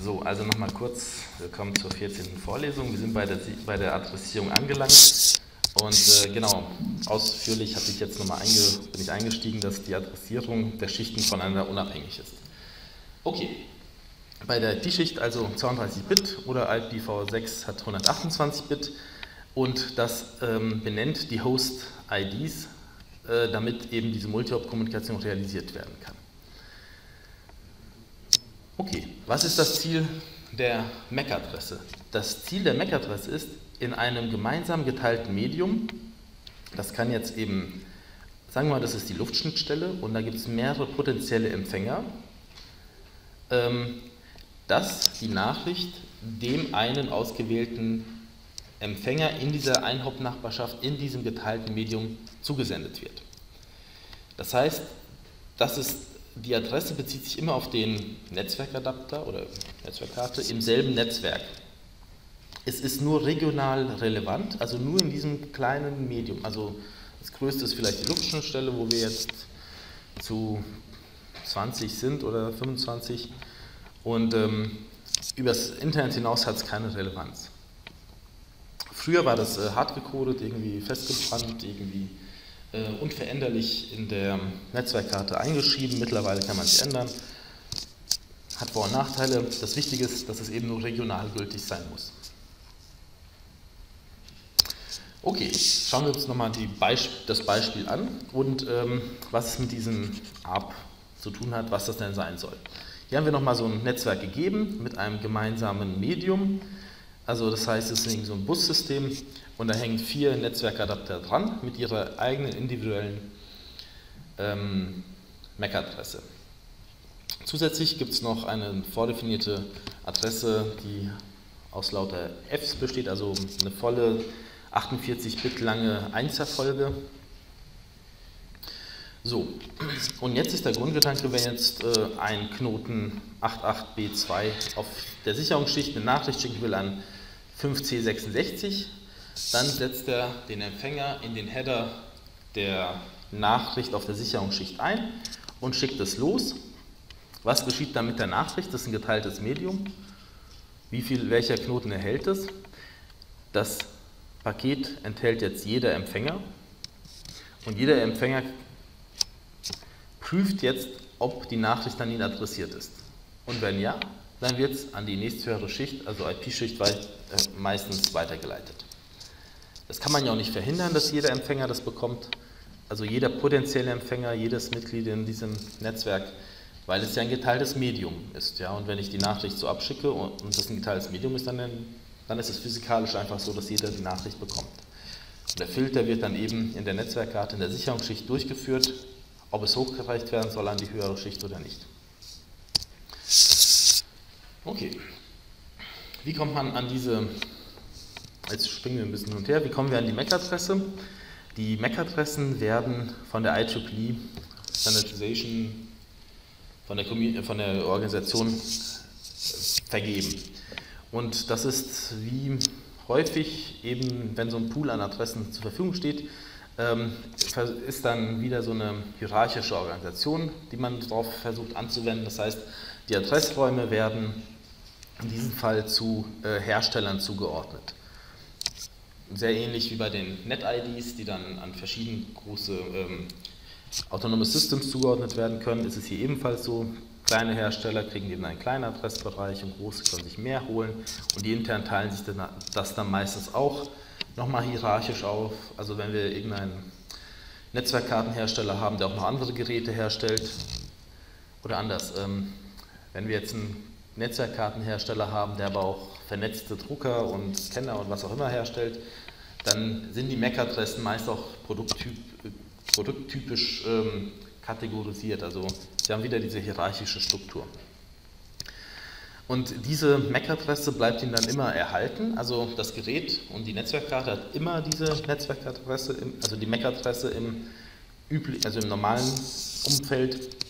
So, also nochmal kurz, willkommen zur 14. Vorlesung. Wir sind bei der Adressierung angelangt und genau, ausführlich habe ich jetzt nochmal eingestiegen, dass die Adressierung der Schichten voneinander unabhängig ist. Okay, bei der D-Schicht also 32 Bit oder IPv6 hat 128 Bit und das benennt die Host-IDs, damit eben diese Multi-Hop-Kommunikation realisiert werden kann. Okay, was ist das Ziel der MAC-Adresse? Das Ziel der MAC-Adresse ist, in einem gemeinsam geteilten Medium, das kann jetzt eben, sagen wir mal, das ist die Luftschnittstelle und da gibt es mehrere potenzielle Empfänger, dass die Nachricht dem einen ausgewählten Empfänger in dieser Ein-Hop-Nachbarschaft, in diesem geteilten Medium zugesendet wird. Das heißt, das ist die Adresse bezieht sich immer auf den Netzwerkadapter oder Netzwerkkarte im selben Netzwerk. Es ist nur regional relevant, also nur in diesem kleinen Medium. Also das größte ist vielleicht die Luftschnittstelle, wo wir jetzt zu 20 sind oder 25. Und übers Internet hinaus hat es keine Relevanz. Früher war das hart gecodet, irgendwie festgebrannt, irgendwie unveränderlich in der Netzwerkkarte eingeschrieben, mittlerweile kann man es ändern, hat Vor- und Nachteile. Das Wichtige ist, dass es eben nur regional gültig sein muss. Okay, schauen wir uns nochmal das Beispiel an und was es mit diesem ARP zu tun hat, was das denn sein soll. Hier haben wir nochmal so ein Netzwerk gegeben mit einem gemeinsamen Medium, also das heißt, es ist so ein Bussystem. Und da hängen 4 Netzwerkadapter dran mit ihrer eigenen individuellen MAC-Adresse. Zusätzlich gibt es noch eine vordefinierte Adresse, die aus lauter Fs besteht, also eine volle 48-Bit lange Einserfolge. So, und jetzt ist der Grundgedanke, wenn jetzt ein Knoten 88B2 auf der Sicherungsschicht eine Nachricht schicken will an 5C66, dann setzt er den Empfänger in den Header der Nachricht auf der Sicherungsschicht ein und schickt es los. Was geschieht dann mit der Nachricht? Das ist ein geteiltes Medium. Welcher Knoten erhält es? Das Paket enthält jetzt jeder Empfänger. Und jeder Empfänger prüft jetzt, ob die Nachricht an ihn adressiert ist. Und wenn ja, dann wird es an die nächsthöhere Schicht, also IP-Schicht, meistens weitergeleitet. Das kann man ja auch nicht verhindern, dass jeder Empfänger das bekommt, also jeder potenzielle Empfänger, jedes Mitglied in diesem Netzwerk, weil es ja ein geteiltes Medium ist. Ja? Und wenn ich die Nachricht so abschicke und das ein geteiltes Medium ist, dann ist es physikalisch einfach so, dass jeder die Nachricht bekommt. Und der Filter wird dann eben in der Netzwerkkarte, in der Sicherungsschicht durchgeführt, ob es hochgereicht werden soll an die höhere Schicht oder nicht. Okay, wie kommt man an diese... Jetzt springen wir ein bisschen hin und her. Wie kommen wir an die MAC-Adresse? Die MAC-Adressen werden von der IEEE Standardization, von der Organisation vergeben. Und das ist wie häufig eben, wenn so ein Pool an Adressen zur Verfügung steht, ist dann wieder so eine hierarchische Organisation, die man darauf versucht anzuwenden. Das heißt, die Adressräume werden in diesem Fall zu Herstellern zugeordnet. Sehr ähnlich wie bei den Net-IDs, die dann an verschiedene große autonome Systems zugeordnet werden können, ist es hier ebenfalls so. Kleine Hersteller kriegen eben einen kleinen Adressbereich und große können sich mehr holen und die intern teilen sich das dann meistens auch nochmal hierarchisch auf. Also wenn wir irgendeinen Netzwerkkartenhersteller haben, der auch noch andere Geräte herstellt oder anders. Wenn wir jetzt einen Netzwerkkartenhersteller haben, der aber auch vernetzte Drucker und Scanner und was auch immer herstellt, dann sind die MAC-Adressen meist auch produkttypisch kategorisiert. Also sie haben wieder diese hierarchische Struktur. Und diese MAC-Adresse bleibt Ihnen dann immer erhalten. Also das Gerät und die Netzwerkkarte hat immer diese Netzwerkadresse, also die MAC-Adresse im normalen Umfeld.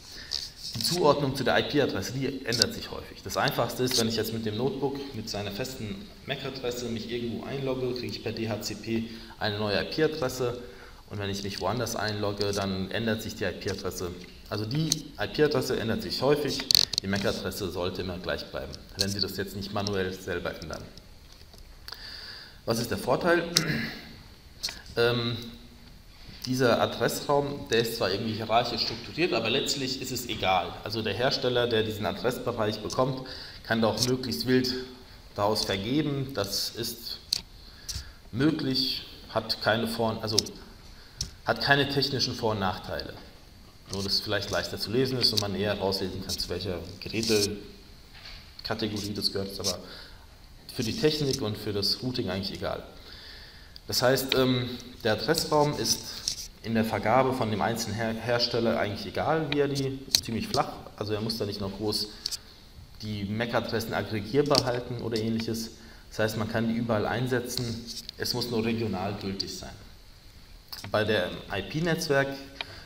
Die Zuordnung zu der IP-Adresse, die ändert sich häufig. Das Einfachste ist, wenn ich jetzt mit dem Notebook, mit seiner festen MAC-Adresse mich irgendwo einlogge, kriege ich per DHCP eine neue IP-Adresse und wenn ich mich woanders einlogge, dann ändert sich die IP-Adresse. Also die IP-Adresse ändert sich häufig, Die MAC-Adresse sollte immer gleich bleiben, wenn Sie das jetzt nicht manuell selber ändern. Was ist der Vorteil? Dieser Adressraum, der ist zwar irgendwie hierarchisch strukturiert, aber letztlich ist es egal. Also der Hersteller, der diesen Adressbereich bekommt, kann da auch möglichst wild daraus vergeben. Das ist möglich, hat keine technischen Vor- und Nachteile. Nur, dass es vielleicht leichter zu lesen ist und man eher rauslesen kann, zu welcher Gerätekategorie das gehört, ist aber für die Technik und für das Routing eigentlich egal. Das heißt, der Adressraum ist in der Vergabe von dem einzelnen Hersteller eigentlich egal, wie er die, ziemlich flach, also er muss da nicht noch groß die MAC-Adressen aggregierbar halten oder ähnliches. Das heißt, man kann die überall einsetzen, es muss nur regional gültig sein. Bei dem IP-Netzwerk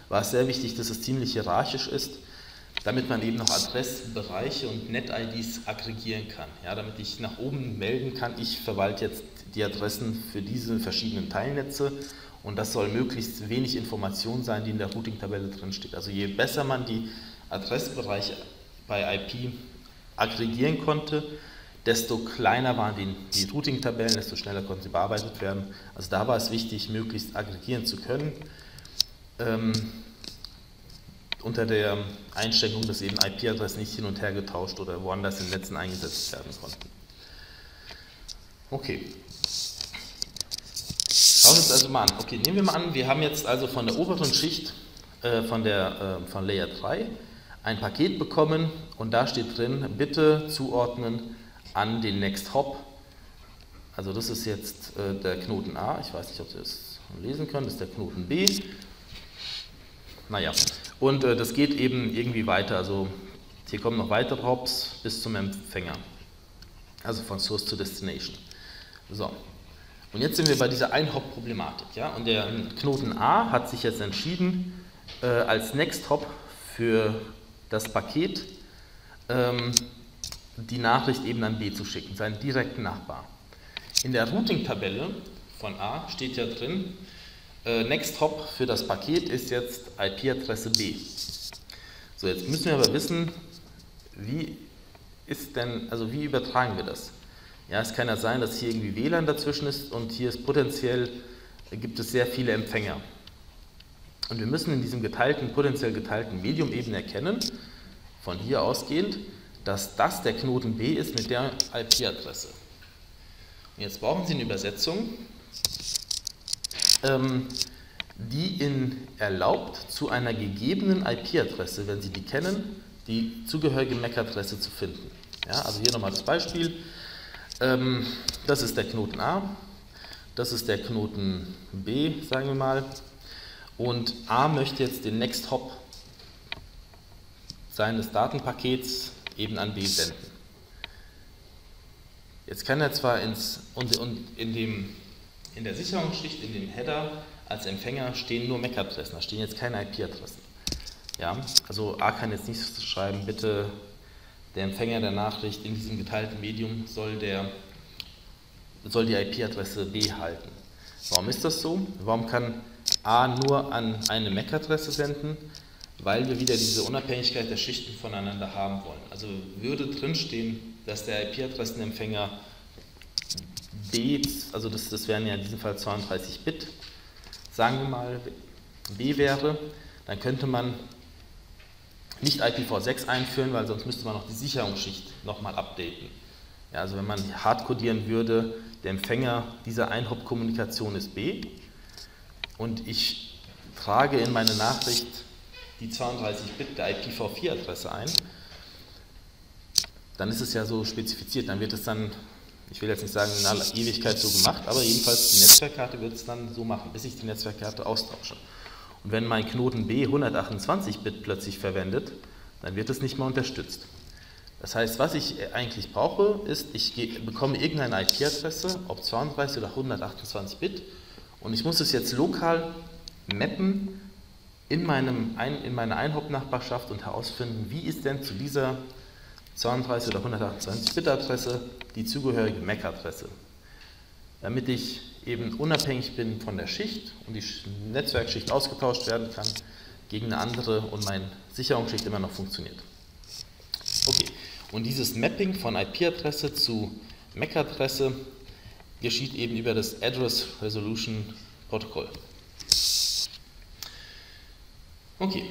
war es sehr wichtig, dass es ziemlich hierarchisch ist, damit man eben noch Adressbereiche und Net-IDs aggregieren kann. Ja, damit ich nach oben melden kann, ich verwalte jetzt die Adressen für diese verschiedenen Teilnetze und das soll möglichst wenig Information sein, die in der Routing-Tabelle drinsteht. Also je besser man die Adressbereiche bei IP aggregieren konnte, desto kleiner waren die Routing-Tabellen, desto schneller konnten sie bearbeitet werden. Also da war es wichtig, möglichst aggregieren zu können. Unter der Einschränkung, dass eben IP-Adressen nicht hin und her getauscht oder woanders in Netzen eingesetzt werden konnten. Okay. Schauen wir uns also mal an. Okay, nehmen wir mal an, wir haben jetzt also von der oberen Schicht von Layer 3 ein Paket bekommen und da steht drin, bitte zuordnen an den Next Hop. Also das ist jetzt der Knoten A, ich weiß nicht, ob Sie das lesen können, das ist der Knoten B. Naja, und das geht eben irgendwie weiter, also hier kommen noch weitere Hops bis zum Empfänger, also von Source to Destination. So, und jetzt sind wir bei dieser Ein-Hop-Problematik, ja, und der Knoten A hat sich jetzt entschieden, als Next-Hop für das Paket die Nachricht eben an B zu schicken, seinen direkten Nachbar. In der Routing-Tabelle von A steht ja drin, Next Hop für das Paket ist jetzt IP-Adresse B. So, jetzt müssen wir aber wissen, wie übertragen wir das? Ja, es kann ja sein, dass hier irgendwie WLAN dazwischen ist und hier ist potenziell, gibt es sehr viele Empfänger. Und wir müssen in diesem geteilten, potenziell geteilten Medium eben erkennen, von hier ausgehend, dass das der Knoten B ist mit der IP-Adresse. Und jetzt brauchen Sie eine Übersetzung, die Ihnen erlaubt, zu einer gegebenen IP-Adresse, wenn Sie die kennen, die zugehörige MAC-Adresse zu finden. Ja, also hier nochmal das Beispiel. Das ist der Knoten A, das ist der Knoten B, sagen wir mal. Und A möchte jetzt den Next Hop seines Datenpakets eben an B senden. Jetzt kann er zwar in der Sicherungsschicht, in dem Header, als Empfänger stehen nur MAC-Adressen, da stehen jetzt keine IP-Adressen. Ja, also A kann jetzt nicht schreiben, bitte der Empfänger der Nachricht in diesem geteilten Medium soll die IP-Adresse B halten. Warum ist das so? Warum kann A nur an eine MAC-Adresse senden? Weil wir wieder diese Unabhängigkeit der Schichten voneinander haben wollen. Also würde drinstehen, dass der IP-Adressenempfänger B, also das wären ja in diesem Fall 32 Bit, sagen wir mal B wäre, dann könnte man nicht IPv6 einführen, weil sonst müsste man noch die Sicherungsschicht nochmal updaten. Ja, also wenn man hart codieren würde, der Empfänger dieser Ein-Hop-Kommunikation ist B und ich trage in meine Nachricht die 32 Bit der IPv4-Adresse ein, dann ist es ja so spezifiziert, dann wird es dann, ich will jetzt nicht sagen, in aller Ewigkeit so gemacht, aber jedenfalls die Netzwerkkarte wird es dann so machen, bis ich die Netzwerkkarte austausche. Und wenn mein Knoten B 128 Bit plötzlich verwendet, dann wird es nicht mehr unterstützt. Das heißt, was ich eigentlich brauche, ist, ich bekomme irgendeine IP-Adresse, ob 32 oder 128 Bit, und ich muss es jetzt lokal mappen in meiner Ein-Hop-Nachbarschaft und herausfinden, wie ist denn zu dieser 32 oder 128 Bit-Adresse die zugehörige MAC-Adresse, damit ich eben unabhängig bin von der Schicht und die Netzwerkschicht ausgetauscht werden kann gegen eine andere und meine Sicherungsschicht immer noch funktioniert. Und dieses Mapping von IP-Adresse zu MAC-Adresse geschieht eben über das Address Resolution Protokoll. Okay,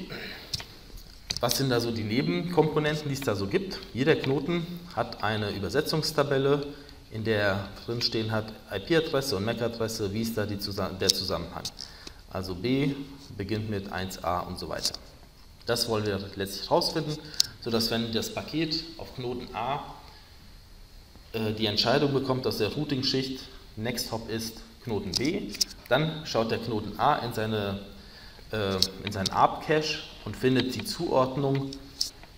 was sind da so die Nebenkomponenten, die es da so gibt? Jeder Knoten hat eine Übersetzungstabelle, in der drin stehen hat IP-Adresse und MAC-Adresse, wie ist da der Zusammenhang. Also B beginnt mit 1a und so weiter. Das wollen wir letztlich herausfinden, sodass wenn das Paket auf Knoten A die Entscheidung bekommt aus der Routing-Schicht, Next Hop ist Knoten B, dann schaut der Knoten A in seinen ARP-Cache und findet die Zuordnung,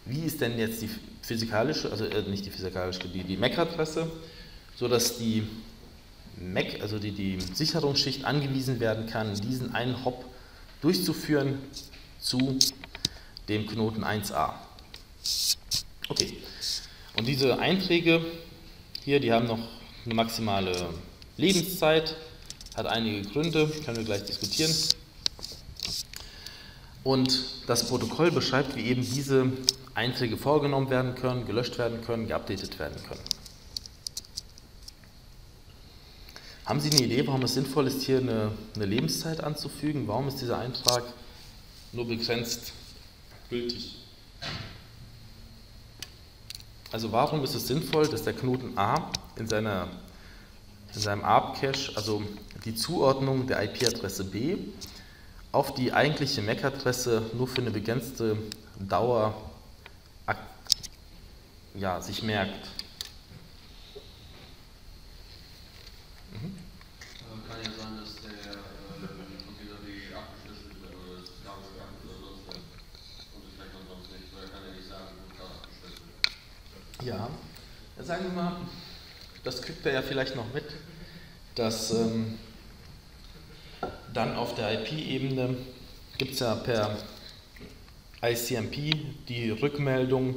wie ist denn jetzt die physikalische, also nicht die physikalische, die MAC-Adresse, sodass die MAC, also die Sicherungsschicht angewiesen werden kann, diesen einen Hop durchzuführen zu dem Knoten 1a. Okay, und diese Einträge hier, die haben noch eine maximale Lebenszeit, hat einige Gründe, können wir gleich diskutieren. Und das Protokoll beschreibt, wie eben diese Einträge vorgenommen werden können, gelöscht werden können, geupdatet werden können. Haben Sie eine Idee, warum es sinnvoll ist, hier eine Lebenszeit anzufügen? Warum ist dieser Eintrag nur begrenzt gültig? Also warum ist es sinnvoll, dass der Knoten A in seinem ARP-Cache, also die Zuordnung der IP-Adresse B, auf die eigentliche MAC-Adresse nur für eine begrenzte Dauer sich merkt? Kann ja sein, dass der Computer die abgeschlüsselt wird oder das Kabel abgeschlüsselt wird und das merkt man sonst nicht, weil er kann ja nicht sagen, wo das abgeschlüsselt wird. Ja, dann sagen wir mal, das kriegt er ja vielleicht noch mit, dass dann auf der IP-Ebene gibt es ja per ICMP die Rückmeldung,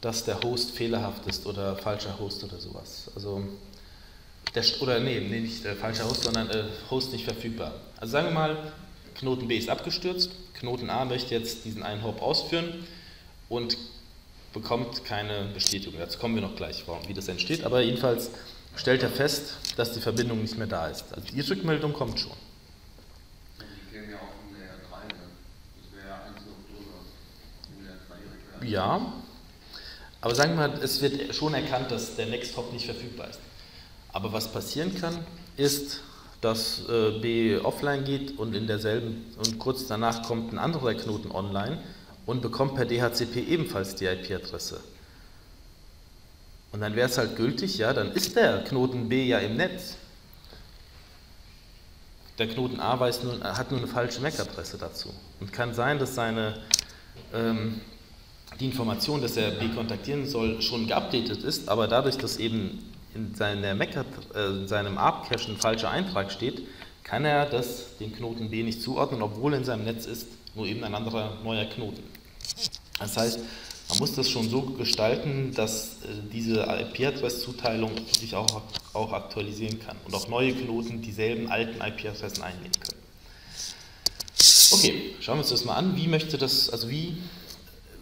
dass der Host fehlerhaft ist oder falscher Host oder sowas. Also nicht falscher Host, sondern Host nicht verfügbar. Also sagen wir mal, Knoten B ist abgestürzt, Knoten A möchte jetzt diesen einen Hop ausführen und bekommt keine Bestätigung. Dazu kommen wir noch gleich, wie das entsteht, aber jedenfalls stellt er fest, dass die Verbindung nicht mehr da ist. Also die Rückmeldung kommt schon. Die kämen ja auch in der 3, das wäre ja 1. Oktober. Ja, aber sagen wir mal, es wird schon erkannt, dass der Next Hop nicht verfügbar ist. Aber was passieren kann, ist, dass B offline geht und kurz danach kommt ein anderer Knoten online und bekommt per DHCP ebenfalls die IP-Adresse. Und dann wäre es halt gültig, ja, dann ist der Knoten B ja im Netz. Der Knoten A hat nur eine falsche MAC-Adresse dazu. Und kann sein, dass die Information, dass er B kontaktieren soll, schon geupdatet ist, aber dadurch, dass eben in seinem ARP-Cache ein falscher Eintrag steht, kann er das dem Knoten B nicht zuordnen, obwohl in seinem Netz ist nur eben ein anderer neuer Knoten. Das heißt, man muss das schon so gestalten, dass diese IP-Adress-Zuteilung sich auch aktualisieren kann und auch neue Knoten dieselben alten IP-Adressen einnehmen können. Okay, schauen wir uns das mal an.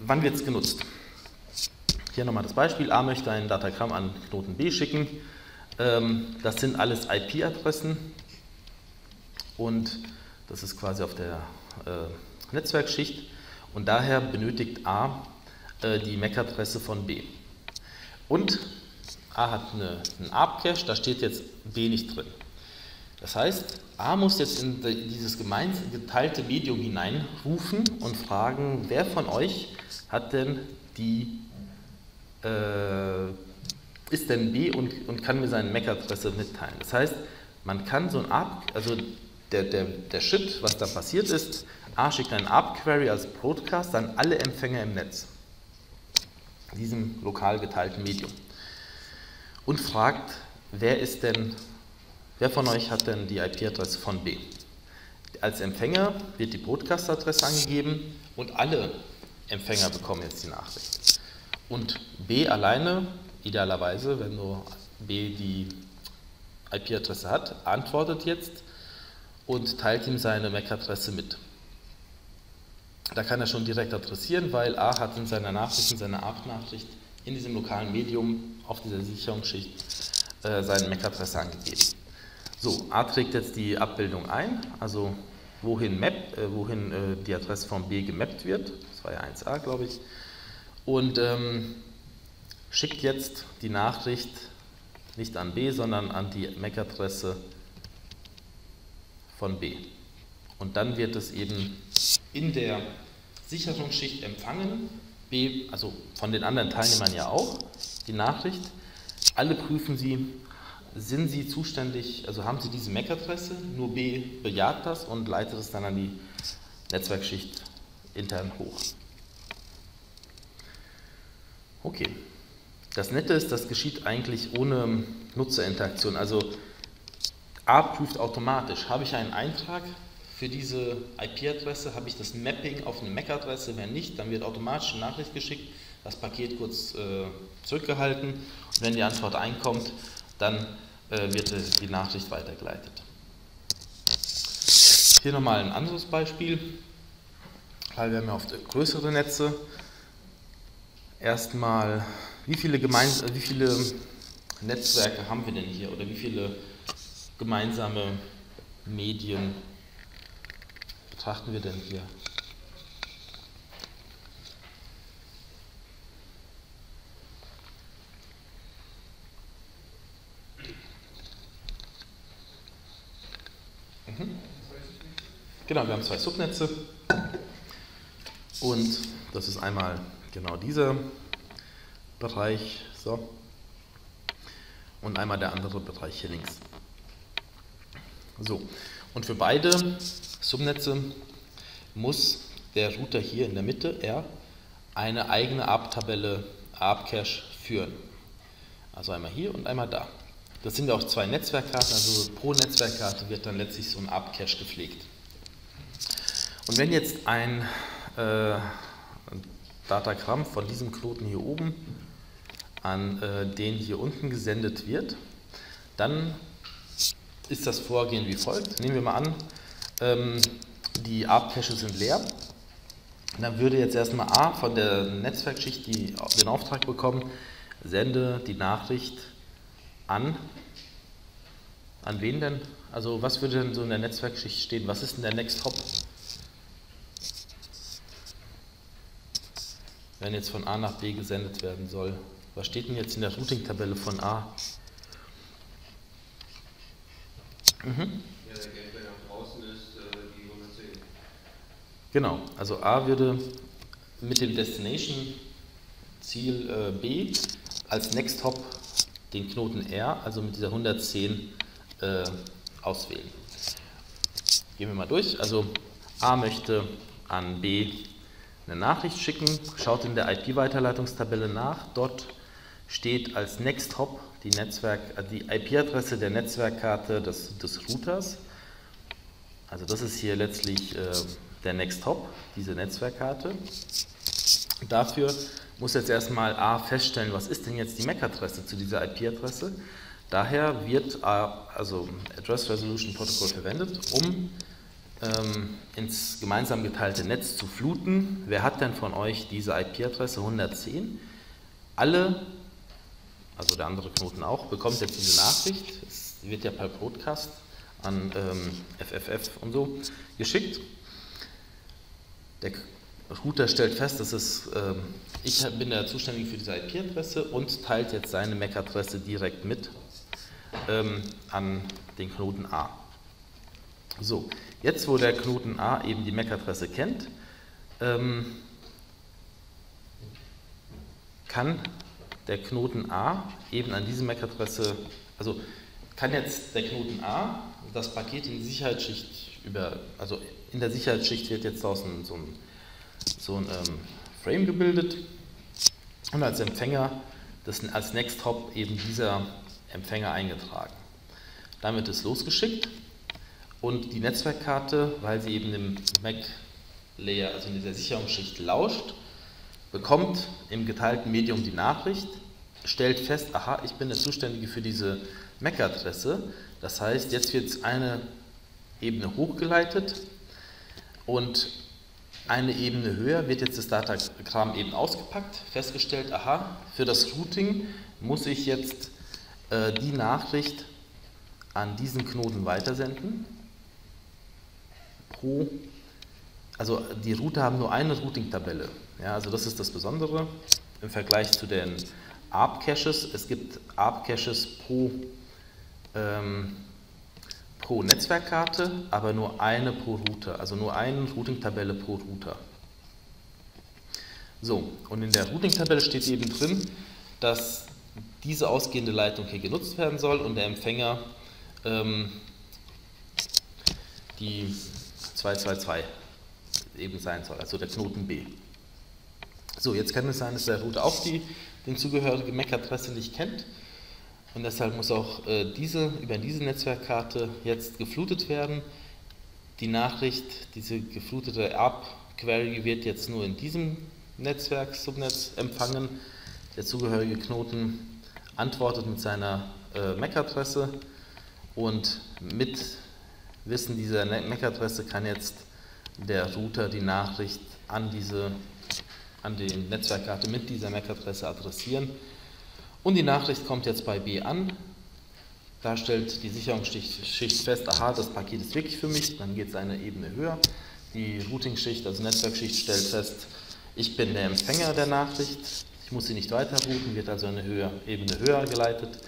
Wann wird es genutzt? Hier nochmal das Beispiel, A möchte ein Datagramm an Knoten B schicken, das sind alles IP-Adressen und das ist quasi auf der Netzwerkschicht und daher benötigt A die MAC-Adresse von B. Und A hat einen ARP-Cache, da steht jetzt B nicht drin. Das heißt, A muss jetzt in dieses gemeinsam geteilte Medium hineinrufen und fragen, wer von euch hat denn ist denn B und kann mir seine MAC-Adresse mitteilen. Das heißt, man kann so ein ARP, also der Shit, was da passiert ist, A schickt einen ARP-Query als Broadcast an alle Empfänger im Netz, in diesem lokal geteilten Medium, und fragt, wer von euch hat denn die IP-Adresse von B? Als Empfänger wird die Broadcast-Adresse angegeben und alle Empfänger bekommen jetzt die Nachricht. Und B alleine, idealerweise, wenn nur B die IP-Adresse hat, antwortet jetzt und teilt ihm seine MAC-Adresse mit. Da kann er schon direkt adressieren, weil A hat in seiner ARP-Nachricht in diesem lokalen Medium auf dieser Sicherungsschicht seinen MAC-Adresse angegeben. So, A trägt jetzt die Abbildung ein, also wohin die Adresse von B gemappt wird, das war ja 1a, glaube ich, und schickt jetzt die Nachricht nicht an B, sondern an die MAC-Adresse von B. Und dann wird es eben in der Sicherungsschicht empfangen, B, also von den anderen Teilnehmern ja auch, die Nachricht. Alle prüfen sie, sind sie zuständig, also haben sie diese MAC-Adresse, nur B bejaht das und leitet es dann an die Netzwerkschicht intern hoch. Okay. Das Nette ist, das geschieht eigentlich ohne Nutzerinteraktion. Also ARP prüft automatisch. Habe ich einen Eintrag für diese IP-Adresse? Habe ich das Mapping auf eine MAC-Adresse? Wenn nicht, dann wird automatisch eine Nachricht geschickt, das Paket kurz zurückgehalten. Und wenn die Antwort einkommt, dann wird die Nachricht weitergeleitet. Hier nochmal ein anderes Beispiel, weil wir haben ja oft größere Netze. Erstmal, wie viele Netzwerke haben wir denn hier oder wie viele gemeinsame Medien betrachten wir denn hier? Genau, wir haben zwei Subnetze und das ist einmal genau dieser Bereich, so, und einmal der andere Bereich hier links. So, und für beide Subnetze muss der Router hier in der Mitte, R, eine eigene ARP-Tabelle, ARP-Cache führen. Also einmal hier und einmal da. Das sind ja auch zwei Netzwerkkarten, also pro Netzwerkkarte wird dann letztlich so ein ARP-Cache gepflegt. Und wenn jetzt ein Datagramm von diesem Knoten hier oben an den hier unten gesendet wird, dann ist das Vorgehen wie folgt. Nehmen wir mal an, die ARP-Cache sind leer. Dann würde jetzt erstmal A von der Netzwerkschicht den Auftrag bekommen, sende die Nachricht an wen denn? Also was würde denn so in der Netzwerkschicht stehen? Was ist denn der Next Hop? Wenn jetzt von A nach B gesendet werden soll. Was steht denn jetzt in der Routing-Tabelle von A? Mhm. Ja, der Gateway nach draußen ist die 110. Genau, also A würde mit dem Destination-Ziel B als Next Hop den Knoten R, also mit dieser 110, auswählen. Gehen wir mal durch. Also A möchte an B eine Nachricht schicken, schaut in der IP-Weiterleitungstabelle nach. Dort steht als Next Hop die IP-Adresse der Netzwerkkarte des Routers. Also das ist hier letztlich der Next Hop, diese Netzwerkkarte. Dafür muss jetzt erstmal A feststellen, was ist denn jetzt die MAC-Adresse zu dieser IP-Adresse. Daher wird A, also Address Resolution Protocol, verwendet, um ins gemeinsam geteilte Netz zu fluten. Wer hat denn von euch diese IP-Adresse 110? Alle, also der andere Knoten auch, bekommt jetzt diese Nachricht. Es wird ja per Broadcast an FFF und so geschickt. Der Router stellt fest, dass ich bin der Zuständige für diese IP-Adresse und teilt jetzt seine MAC-Adresse direkt mit an den Knoten A. So, jetzt wo der Knoten A eben die MAC-Adresse kennt, kann der Knoten A eben an diese MAC-Adresse, also kann jetzt der Knoten A das Paket in die Sicherheitsschicht also in der Sicherheitsschicht wird jetzt draußen so ein Frame gebildet und als Empfänger, als Next Hop eben dieser Empfänger eingetragen. Damit ist losgeschickt. Und die Netzwerkkarte, weil sie eben im MAC-Layer, also in dieser Sicherungsschicht, lauscht, bekommt im geteilten Medium die Nachricht, stellt fest, aha, ich bin der Zuständige für diese MAC-Adresse. Das heißt, jetzt wird eine Ebene hochgeleitet und eine Ebene höher wird jetzt das Datagramm eben ausgepackt, festgestellt, aha, für das Routing muss ich jetzt die Nachricht an diesen Knoten weitersenden. Also die Router haben nur eine Routing-Tabelle. Ja, also das ist das Besondere im Vergleich zu den ARP-Caches. Es gibt ARP-Caches pro Netzwerkkarte, aber nur eine pro Router. Also nur eine Routing-Tabelle pro Router. So, und in der Routing-Tabelle steht eben drin, dass diese ausgehende Leitung hier genutzt werden soll und der Empfänger die 222 eben sein soll, also der Knoten B. So, jetzt kann es sein, dass der Router auch den zugehörigen MAC-Adresse nicht kennt und deshalb muss auch über diese Netzwerkkarte jetzt geflutet werden. Die Nachricht, diese geflutete ARP-Query wird jetzt nur in diesem Netzwerk-Subnetz empfangen. Der zugehörige Knoten antwortet mit seiner MAC-Adresse und mit Wissen dieser MAC-Adresse kann jetzt der Router die Nachricht an die Netzwerkkarte mit dieser MAC-Adresse adressieren. Und die Nachricht kommt jetzt bei B an. Da stellt die Sicherungsschicht fest, aha, das Paket ist wirklich für mich, dann geht es eine Ebene höher. Die Routing-Schicht, also Netzwerkschicht, stellt fest, ich bin der Empfänger der Nachricht, ich muss sie nicht weiterrouten, wird also eine Ebene höher geleitet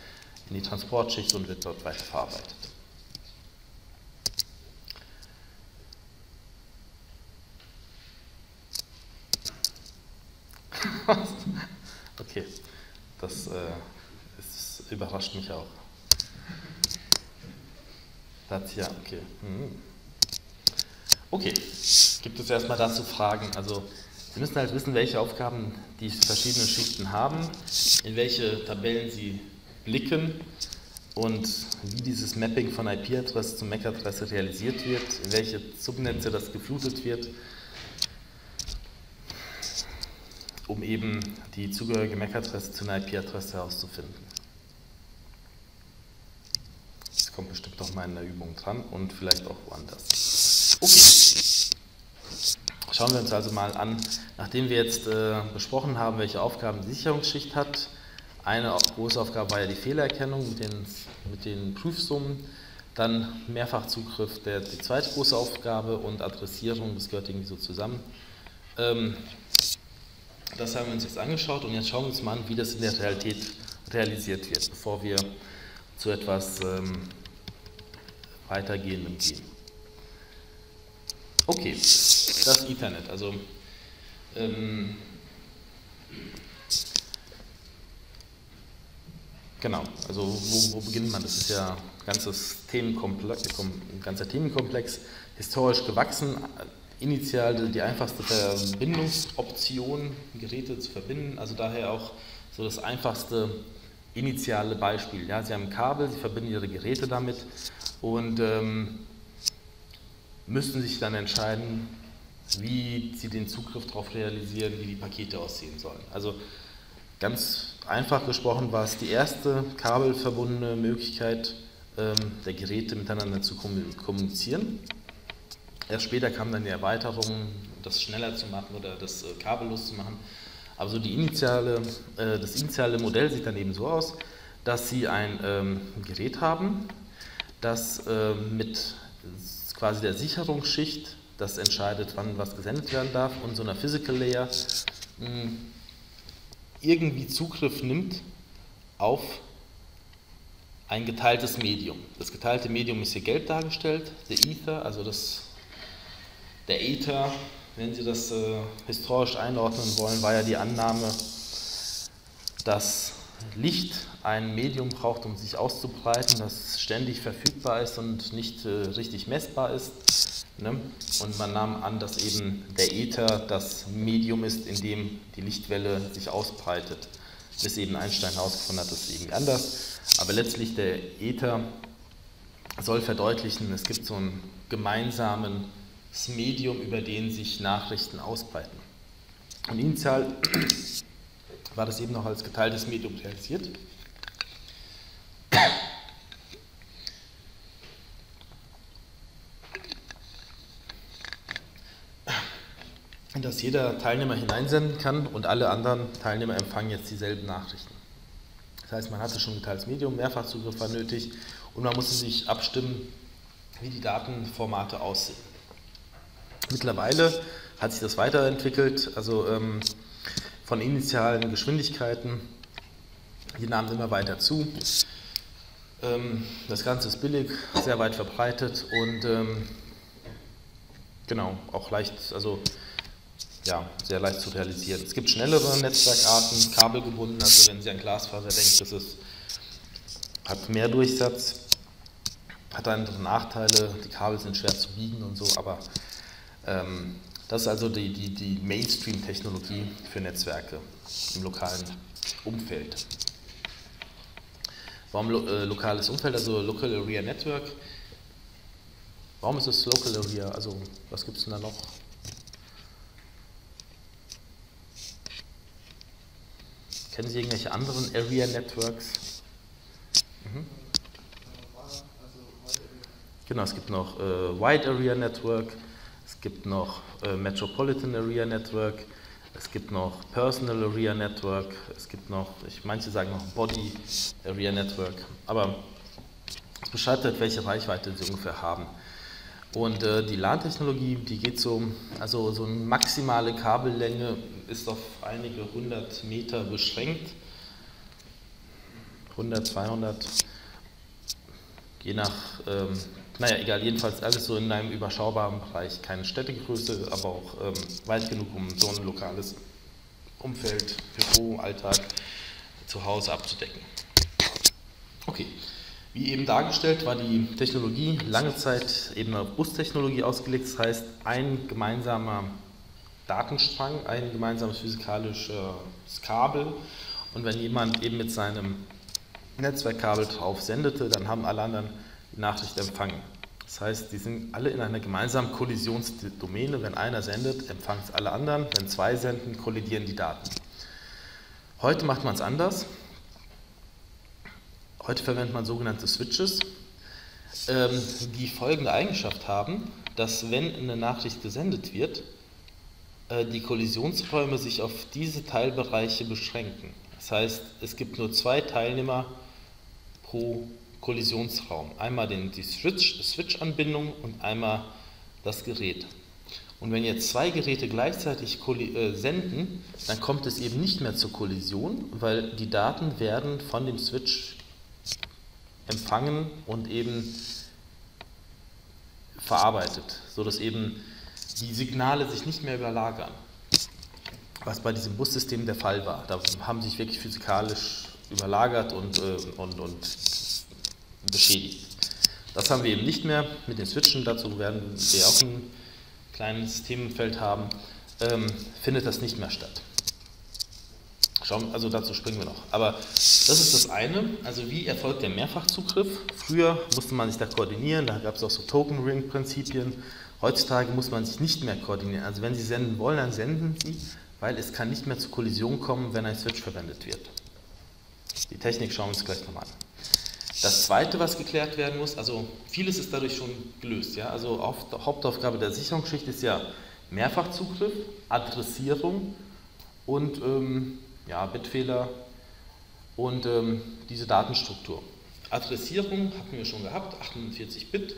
in die Transportschicht und wird dort weiterverarbeitet. Okay, das überrascht mich auch. Das, ja, okay. Okay, gibt es erstmal dazu Fragen? Also, Sie müssen halt wissen, welche Aufgaben die verschiedenen Schichten haben, in welche Tabellen sie blicken und wie dieses Mapping von IP-Adresse zu MAC-Adresse realisiert wird, in welche Subnetze das geflutet wird, um eben die zugehörige MAC-Adresse zu einer IP-Adresse herauszufinden. Das kommt bestimmt noch mal in der Übung dran und vielleicht auch woanders. Okay. Schauen wir uns also mal an, nachdem wir jetzt besprochen haben, welche Aufgaben die Sicherungsschicht hat. Eine große Aufgabe war ja die Fehlererkennung mit den Prüfsummen. Dann Mehrfachzugriff, die zweite große Aufgabe, und Adressierung, das gehört irgendwie so zusammen. Das haben wir uns jetzt angeschaut und jetzt schauen wir uns mal an, wie das in der Realität realisiert wird, bevor wir zu etwas Weitergehendem gehen. Okay, das Ethernet. Also genau, also wo beginnt man? Das ist ja ein ganzer Themenkomplex, historisch gewachsen. Initial die einfachste Verbindungsoption, Geräte zu verbinden, also daher auch so das einfachste initiale Beispiel. Ja, Sie haben ein Kabel, Sie verbinden Ihre Geräte damit und müssen sich dann entscheiden, wie Sie den Zugriff darauf realisieren, wie die Pakete aussehen sollen. Also ganz einfach gesprochen war es die erste kabelverbundene Möglichkeit, der Geräte miteinander zu kommunizieren. Erst später kam dann die Erweiterung, das schneller zu machen oder das kabellos zu machen. Aber so das initiale Modell sieht dann eben so aus, dass Sie ein Gerät haben, das mit quasi der Sicherungsschicht, das entscheidet, wann was gesendet werden darf, und so einer Physical Layer irgendwie Zugriff nimmt auf ein geteiltes Medium. Das geteilte Medium ist hier gelb dargestellt, der Ether, also der Ether, wenn Sie das historisch einordnen wollen, war ja die Annahme, dass Licht ein Medium braucht, um sich auszubreiten, das ständig verfügbar ist und nicht richtig messbar ist. Ne? Und man nahm an, dass eben der Ether das Medium ist, in dem die Lichtwelle sich ausbreitet. Bis eben Einstein herausgefunden hat, das ist irgendwie anders. Aber letztlich der Ether soll verdeutlichen, es gibt so einen gemeinsamen das Medium, über den sich Nachrichten ausbreiten. Und initial war das eben noch als geteiltes Medium realisiert. dass jeder Teilnehmer hineinsenden kann und alle anderen Teilnehmer empfangen jetzt dieselben Nachrichten. Das heißt, man hatte schon geteiltes Medium, Mehrfachzugriff war nötig und man musste sich abstimmen, wie die Datenformate aussehen. Mittlerweile hat sich das weiterentwickelt, also von initialen Geschwindigkeiten, die nahmen immer weiter zu. Das Ganze ist billig, sehr weit verbreitet und genau, auch leicht, also ja, sehr leicht zu realisieren. Es gibt schnellere Netzwerkarten, kabelgebunden, also wenn Sie an Glasfaser denken, das ist, hat mehr Durchsatz, hat andere Nachteile, die Kabel sind schwer zu biegen und so, aber das ist also die Mainstream-Technologie für Netzwerke im lokalen Umfeld. Warum lokales Umfeld, also Local Area Network? Warum ist es Local Area? Also, was gibt es denn da noch? Kennen Sie irgendwelche anderen Area Networks? Mhm. Genau, es gibt noch Wide Area Network, es gibt noch Metropolitan Area Network, es gibt noch Personal Area Network, es gibt noch, manche sagen noch Body Area Network, aber es beschreibt halt, welche Reichweite sie ungefähr haben. Und die LAN-Technologie, die geht so, also so eine maximale Kabellänge ist auf einige 100 Meter beschränkt, 100, 200, je nach, naja, egal, jedenfalls alles so in einem überschaubaren Bereich. Keine Städtegröße, aber auch weit genug, um so ein lokales Umfeld, Büro, Alltag, zu Hause abzudecken. Okay, wie eben dargestellt, war die Technologie lange Zeit eben eine Bus-Technologie ausgelegt. Das heißt, ein gemeinsamer Datenstrang, ein gemeinsames physikalisches Kabel. Und wenn jemand eben mit seinem Netzwerkkabel drauf sendete, dann haben alle anderen die Nachricht empfangen. Das heißt, die sind alle in einer gemeinsamen Kollisionsdomäne. Wenn einer sendet, empfangen es alle anderen. Wenn zwei senden, kollidieren die Daten. Heute macht man es anders. Heute verwendet man sogenannte Switches, die folgende Eigenschaft haben, dass wenn eine Nachricht gesendet wird, die Kollisionsräume sich auf diese Teilbereiche beschränken. Das heißt, es gibt nur zwei Teilnehmer pro Kollisionsraum. Einmal die Switch-Anbindung und einmal das Gerät. Und wenn jetzt zwei Geräte gleichzeitig senden, dann kommt es eben nicht mehr zur Kollision, weil die Daten werden von dem Switch empfangen und eben verarbeitet, sodass eben die Signale sich nicht mehr überlagern. Was bei diesem Bussystem der Fall war. Da haben sich wirklich physikalisch überlagert und beschädigt. Das haben wir eben nicht mehr mit den Switchen, dazu werden wir auch ein kleines Themenfeld haben, findet das nicht mehr statt. Schauen, also dazu springen wir noch. Aber das ist das eine, also wie erfolgt der Mehrfachzugriff? Früher musste man sich da koordinieren, da gab es auch so Token-Ring-Prinzipien. Heutzutage muss man sich nicht mehr koordinieren. Also wenn Sie senden wollen, dann senden Sie, weil es kann nicht mehr zur Kollision kommen, wenn ein Switch verwendet wird. Die Technik schauen wir uns gleich nochmal an. Das Zweite, was geklärt werden muss, also vieles ist dadurch schon gelöst. Ja? Also Hauptaufgabe der Sicherungsschicht ist ja Mehrfachzugriff, Adressierung und ja, Bitfehler und diese Datenstruktur. Adressierung hatten wir schon gehabt, 48 Bit.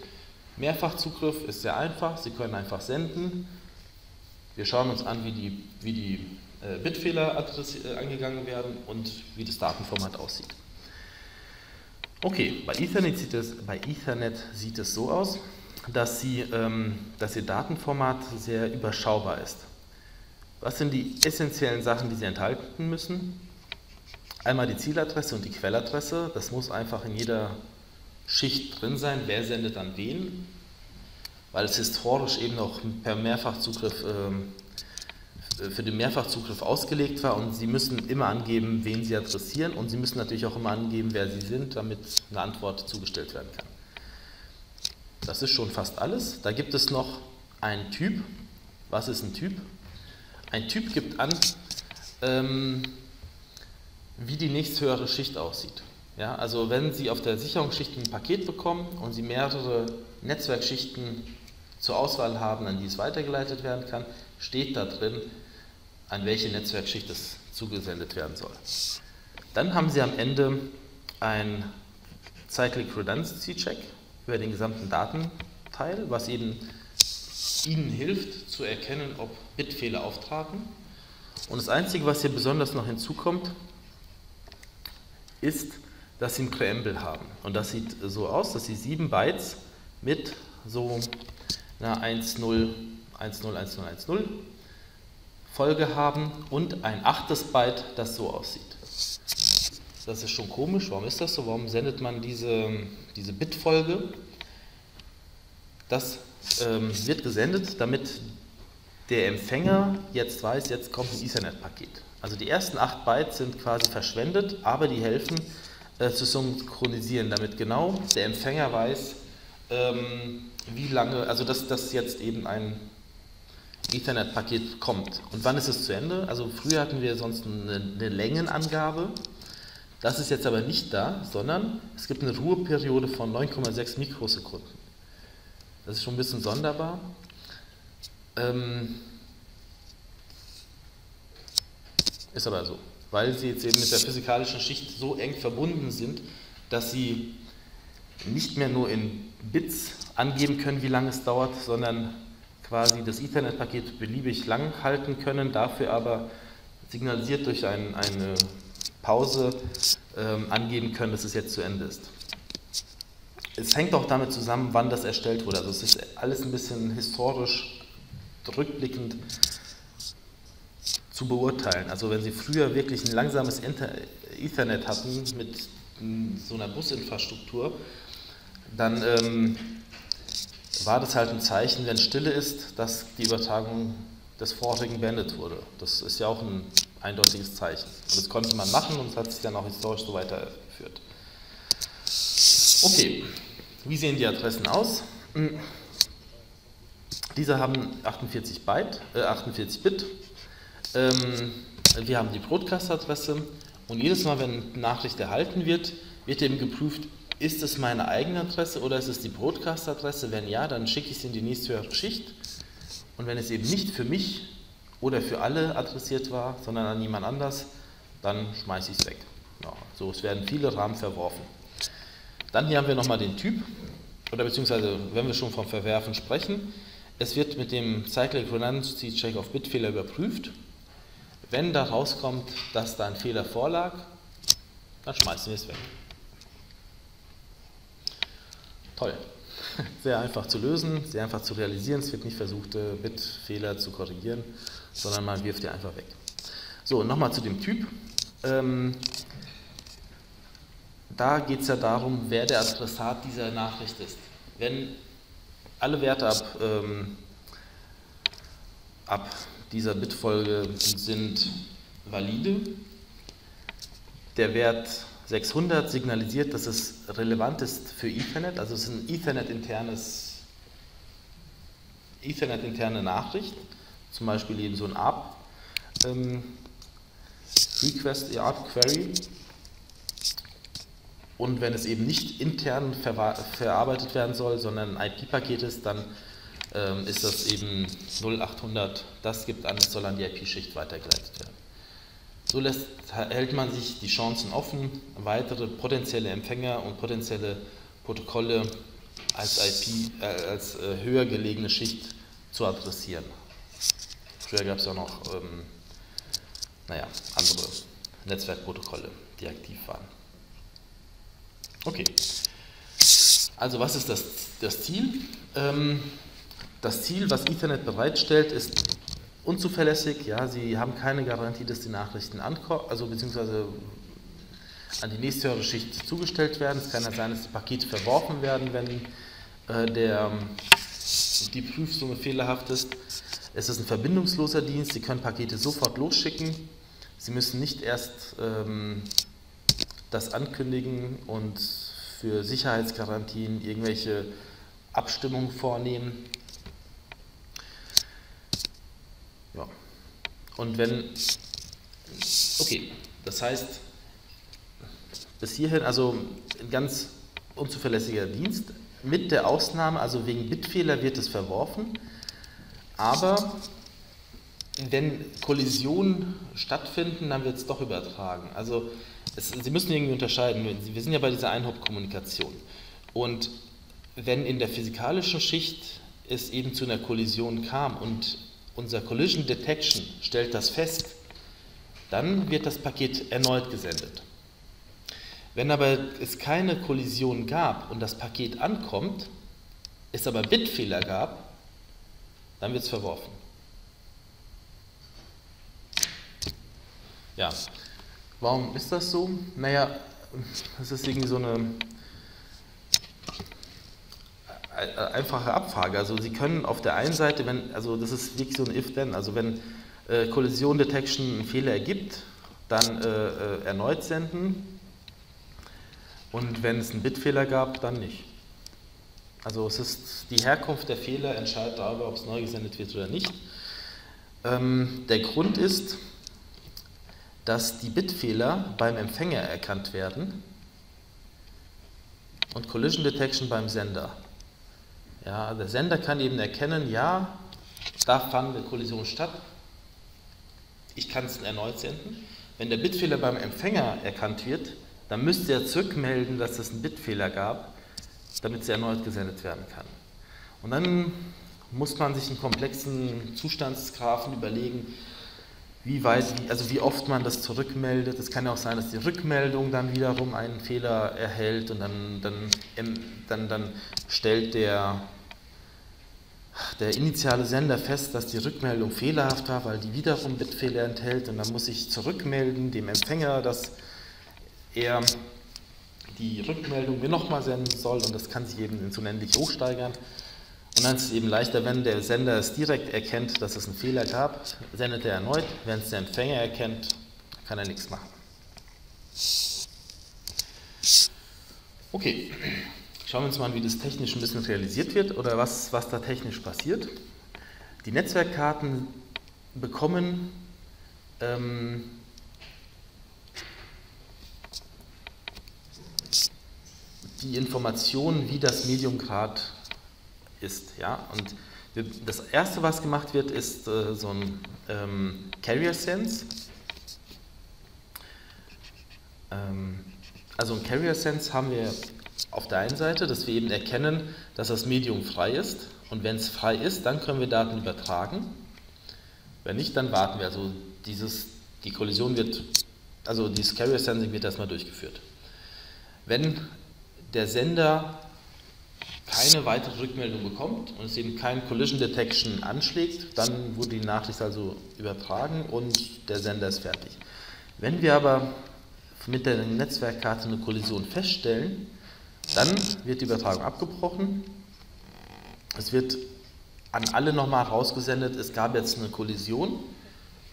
Mehrfachzugriff ist sehr einfach, Sie können einfach senden. Wir schauen uns an, wie die Bitfehler angegangen werden und wie das Datenformat aussieht. Okay, bei Ethernet sieht es so aus, dass Ihr Datenformat sehr überschaubar ist. Was sind die essentiellen Sachen, die Sie enthalten müssen? Einmal die Zieladresse und die Quelladresse, das muss einfach in jeder Schicht drin sein, wer sendet an wen, weil es historisch eben auch per Mehrfachzugriff für den Mehrfachzugriff ausgelegt war und Sie müssen immer angeben, wen Sie adressieren und Sie müssen natürlich auch immer angeben, wer Sie sind, damit eine Antwort zugestellt werden kann. Das ist schon fast alles. Da gibt es noch einen Typ. Was ist ein Typ? Ein Typ gibt an, wie die nächsthöhere Schicht aussieht. Ja, also wenn Sie auf der Sicherungsschicht ein Paket bekommen und Sie mehrere Netzwerkschichten zur Auswahl haben, an die es weitergeleitet werden kann, steht da drin, an welche Netzwerkschicht es zugesendet werden soll. Dann haben Sie am Ende ein Cyclic Redundancy Check über den gesamten Datenteil, was Ihnen hilft zu erkennen, ob Bitfehler auftraten. Und das Einzige, was hier besonders noch hinzukommt, ist, dass Sie ein Präambel haben. Und das sieht so aus, dass Sie 7 Bytes mit so einer 10101010 Folge haben und ein 8. Byte, das so aussieht. Das ist schon komisch, warum ist das so? Warum sendet man diese Bitfolge? Das wird gesendet, damit der Empfänger jetzt weiß, jetzt kommt ein Ethernet-Paket. Also die ersten 8 Bytes sind quasi verschwendet, aber die helfen zu synchronisieren, damit genau der Empfänger weiß, wie lange, also dass jetzt eben ein Ethernet-Paket kommt. Und wann ist es zu Ende? Also früher hatten wir sonst eine Längenangabe. Das ist jetzt aber nicht da, sondern es gibt eine Ruheperiode von 9,6 Mikrosekunden. Das ist schon ein bisschen sonderbar. Ist aber so, weil sie jetzt eben mit der physikalischen Schicht so eng verbunden sind, dass sie nicht mehr nur in Bits angeben können, wie lange es dauert, sondern quasi das Ethernet-Paket beliebig lang halten können, dafür aber signalisiert durch eine Pause angeben können, dass es jetzt zu Ende ist. Es hängt auch damit zusammen, wann das erstellt wurde. Also es ist alles ein bisschen historisch rückblickend zu beurteilen. Also wenn Sie früher wirklich ein langsames Ethernet hatten mit so einer Businfrastruktur, dann war das halt ein Zeichen, wenn Stille ist, dass die Übertragung des Vorigen beendet wurde. Das ist ja auch ein eindeutiges Zeichen. Und das konnte man machen und hat sich dann auch historisch so weitergeführt. Okay, wie sehen die Adressen aus? Diese haben 48 Bit. Wir haben die Broadcast-Adresse und jedes Mal, wenn eine Nachricht erhalten wird, wird eben geprüft, ist es meine eigene Adresse oder ist es die Broadcast-Adresse? Wenn ja, dann schicke ich sie in die nächsthöhere Schicht. Und wenn es eben nicht für mich oder für alle adressiert war, sondern an niemand anders, dann schmeiße ich es weg. Ja, so, es werden viele Rahmen verworfen. Dann hier haben wir nochmal den Typ, oder beziehungsweise, wenn wir schon vom Verwerfen sprechen, es wird mit dem Cyclic Redundancy Check auf Bitfehler überprüft. Wenn da rauskommt, dass da ein Fehler vorlag, dann schmeißen wir es weg. Toll. Sehr einfach zu lösen, sehr einfach zu realisieren. Es wird nicht versucht, Bitfehler zu korrigieren, sondern man wirft die einfach weg. So, nochmal zu dem Typ. Da geht es ja darum, wer der Adressat dieser Nachricht ist. Wenn alle Werte ab dieser Bitfolge sind valide. Der Wert 600 signalisiert, dass es relevant ist für Ethernet, also es ist ein Ethernet-interne Nachricht, zum Beispiel eben so ein ARP Request, ARP Query. Und wenn es eben nicht intern verarbeitet werden soll, sondern ein IP-Paket ist, dann ist das eben 0800, das gibt an, es soll an die IP-Schicht weitergeleitet werden. So hält man sich die Chancen offen, weitere potenzielle Empfänger und potenzielle Protokolle als IP, als höher gelegene Schicht zu adressieren. Früher gab es ja noch andere Netzwerkprotokolle, die aktiv waren. Okay, also was ist das Ziel? Das Ziel, was Ethernet bereitstellt, ist unzuverlässig. Ja, Sie haben keine Garantie, dass die Nachrichten ankommen, also beziehungsweise an die nächsthöhere Schicht zugestellt werden. Es kann ja sein, dass die Pakete verworfen werden, wenn die Prüfsumme fehlerhaft ist. Es ist ein verbindungsloser Dienst. Sie können Pakete sofort losschicken. Sie müssen nicht erst das ankündigen und für Sicherheitsgarantien irgendwelche Abstimmungen vornehmen. Ja. Und wenn, okay, das heißt, bis hierhin, also ein ganz unzuverlässiger Dienst, mit der Ausnahme, also wegen Bitfehler wird es verworfen, aber wenn Kollisionen stattfinden, dann wird es doch übertragen. Also Sie müssen irgendwie unterscheiden. Wir sind ja bei dieser Ein-Hop-Kommunikation. Und wenn in der physikalischen Schicht es eben zu einer Kollision kam und unser Collision Detection stellt das fest, dann wird das Paket erneut gesendet. Wenn aber es keine Kollision gab und das Paket ankommt, es aber Bitfehler gab, dann wird es verworfen. Ja, warum ist das so? Naja, das ist irgendwie so eine einfache Abfrage. Also Sie können auf der einen Seite, wenn, also das ist wirklich so ein If-Then, also wenn Collision Detection einen Fehler ergibt, dann erneut senden, und wenn es einen Bitfehler gab, dann nicht. Also es ist die Herkunft der Fehler entscheidet darüber, ob es neu gesendet wird oder nicht. Der Grund ist, dass die Bitfehler beim Empfänger erkannt werden und Collision Detection beim Sender. Ja, der Sender kann eben erkennen, ja, da fand eine Kollision statt, ich kann es erneut senden. Wenn der Bitfehler beim Empfänger erkannt wird, dann müsste er zurückmelden, dass es einen Bitfehler gab, damit sie erneut gesendet werden kann. Und dann muss man sich einen komplexen Zustandsgraphen überlegen, wie oft man das zurückmeldet. Es kann ja auch sein, dass die Rückmeldung dann wiederum einen Fehler erhält, und dann stellt der initiale Sender fest, dass die Rückmeldung fehlerhaft war, weil die wiederum Bitfehler enthält, und dann muss ich zurückmelden dem Empfänger, dass er die Rückmeldung mir nochmal senden soll, und das kann sich eben ins Unendliche hochsteigern. Und dann ist es eben leichter, wenn der Sender es direkt erkennt, dass es einen Fehler gab, sendet er erneut. Wenn es der Empfänger erkennt, kann er nichts machen. Okay, schauen wir uns mal an, wie das technisch ein bisschen realisiert wird oder was da technisch passiert. Die Netzwerkkarten bekommen die Informationen, wie das Medium gerade ist, ja, und das erste, was gemacht wird, ist so ein Carrier Sense. Also ein Carrier Sense haben wir auf der einen Seite, dass wir eben erkennen, dass das Medium frei ist, und wenn es frei ist, dann können wir Daten übertragen. Wenn nicht, dann warten wir. Also die Kollision wird, also dieses Carrier Sensing wird erstmal durchgeführt. Wenn der Sender keine weitere Rückmeldung bekommt und es eben kein Collision Detection anschlägt, dann wurde die Nachricht also übertragen und der Sender ist fertig. Wenn wir aber mit der Netzwerkkarte eine Kollision feststellen, dann wird die Übertragung abgebrochen. Es wird an alle nochmal rausgesendet, es gab jetzt eine Kollision.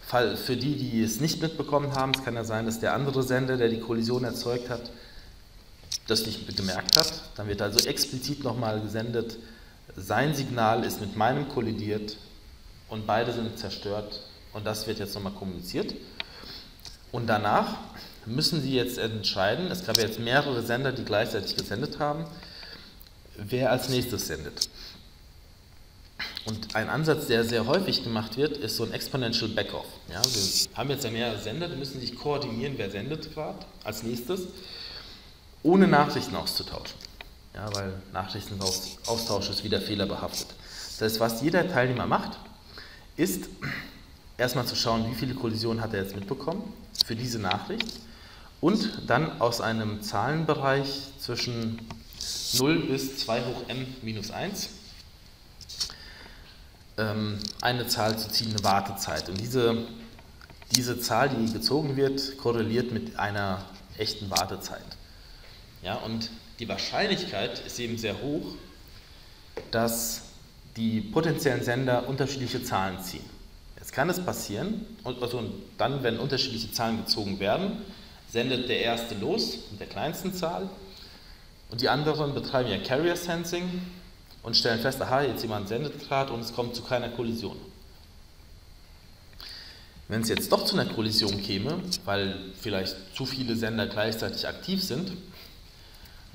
Für die, die es nicht mitbekommen haben, es kann ja sein, dass der andere Sender, der die Kollision erzeugt hat, das nicht gemerkt hat, dann wird also explizit nochmal gesendet, sein Signal ist mit meinem kollidiert und beide sind zerstört, und das wird jetzt nochmal kommuniziert. Und danach müssen Sie jetzt entscheiden, es gab jetzt mehrere Sender, die gleichzeitig gesendet haben, wer als nächstes sendet. Und ein Ansatz, der sehr häufig gemacht wird, ist so ein Exponential Backoff. Ja, wir haben jetzt ja mehrere Sender, die müssen sich koordinieren, wer sendet gerade als nächstes, ohne Nachrichten auszutauschen, ja, weil Nachrichtenaustausch ist wieder fehlerbehaftet. Das heißt, was jeder Teilnehmer macht, ist erstmal zu schauen, wie viele Kollisionen hat er jetzt mitbekommen für diese Nachricht, und dann aus einem Zahlenbereich zwischen 0 bis 2 hoch m minus 1 eine Zahl zu ziehen, eine Wartezeit. Und diese Zahl, die gezogen wird, korreliert mit einer echten Wartezeit. Ja, und die Wahrscheinlichkeit ist eben sehr hoch, dass die potenziellen Sender unterschiedliche Zahlen ziehen. Jetzt kann es passieren, und dann, wenn unterschiedliche Zahlen gezogen werden, sendet der erste los mit der kleinsten Zahl, und die anderen betreiben ja Carrier Sensing und stellen fest, aha, jetzt jemand sendet gerade und es kommt zu keiner Kollision. Wenn es jetzt doch zu einer Kollision käme, weil vielleicht zu viele Sender gleichzeitig aktiv sind,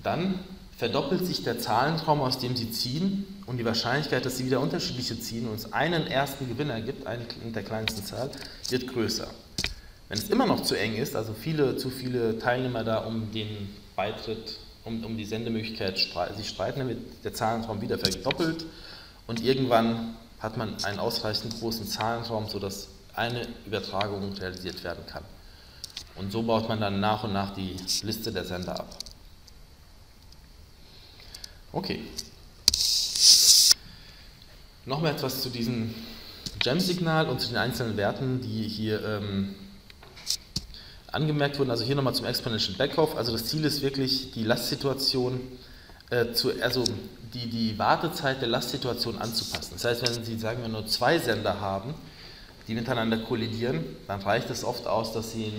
dann verdoppelt sich der Zahlentraum, aus dem sie ziehen, und die Wahrscheinlichkeit, dass sie wieder unterschiedliche ziehen und es einen ersten Gewinner gibt, einen der kleinsten Zahl, wird größer. Wenn es immer noch zu eng ist, also zu viele Teilnehmer da um den Beitritt, um die Sendemöglichkeit sich streiten, dann wird der Zahlentraum wieder verdoppelt und irgendwann hat man einen ausreichend großen Zahlenraum, sodass eine Übertragung realisiert werden kann. Und so baut man dann nach und nach die Liste der Sender ab. Okay. Nochmal etwas zu diesem Gem-Signal und zu den einzelnen Werten, die hier angemerkt wurden. Also hier nochmal zum Exponential Backoff. Also das Ziel ist wirklich, die Lastsituation die Wartezeit der Lastsituation anzupassen. Das heißt, wenn Sie, sagen wir, nur zwei Sender haben, die miteinander kollidieren, dann reicht es oft aus, dass Sie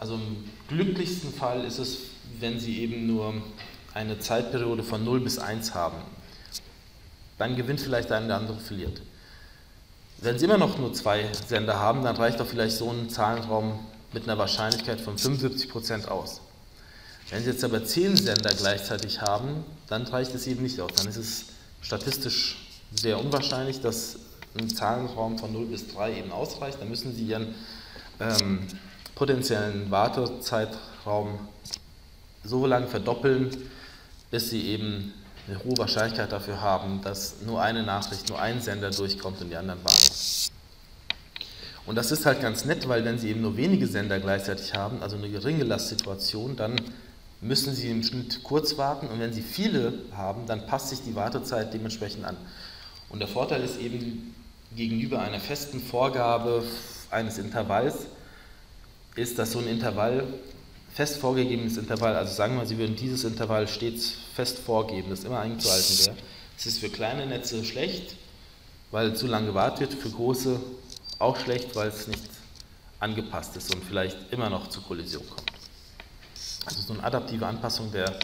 also im glücklichsten Fall ist es, wenn Sie eben nur eine Zeitperiode von 0 bis 1 haben. Dann gewinnt vielleicht der andere, verliert. Wenn Sie immer noch nur zwei Sender haben, dann reicht doch vielleicht so ein Zahlenraum mit einer Wahrscheinlichkeit von 75% aus. Wenn Sie jetzt aber 10 Sender gleichzeitig haben, dann reicht es eben nicht aus. Dann ist es statistisch sehr unwahrscheinlich, dass ein Zahlenraum von 0 bis 3 eben ausreicht. Dann müssen Sie Ihren potenziellen Wartezeitraum so lange verdoppeln, bis Sie eben eine hohe Wahrscheinlichkeit dafür haben, dass nur eine Nachricht, nur ein Sender durchkommt und die anderen warten. Und das ist halt ganz nett, weil wenn Sie eben nur wenige Sender gleichzeitig haben, also eine geringe Lastsituation, dann müssen Sie im Schnitt kurz warten, und wenn Sie viele haben, dann passt sich die Wartezeit dementsprechend an. Und der Vorteil ist eben, gegenüber einer festen Vorgabe eines Intervalls, ist, dass so ein Intervall, fest vorgegebenes Intervall, also sagen wir, Sie würden dieses Intervall stets fest vorgeben, das immer einzuhalten wäre. Es ist für kleine Netze schlecht, weil zu lange gewartet wird, für große auch schlecht, weil es nicht angepasst ist und vielleicht immer noch zu Kollision kommt. Also so eine adaptive Anpassung der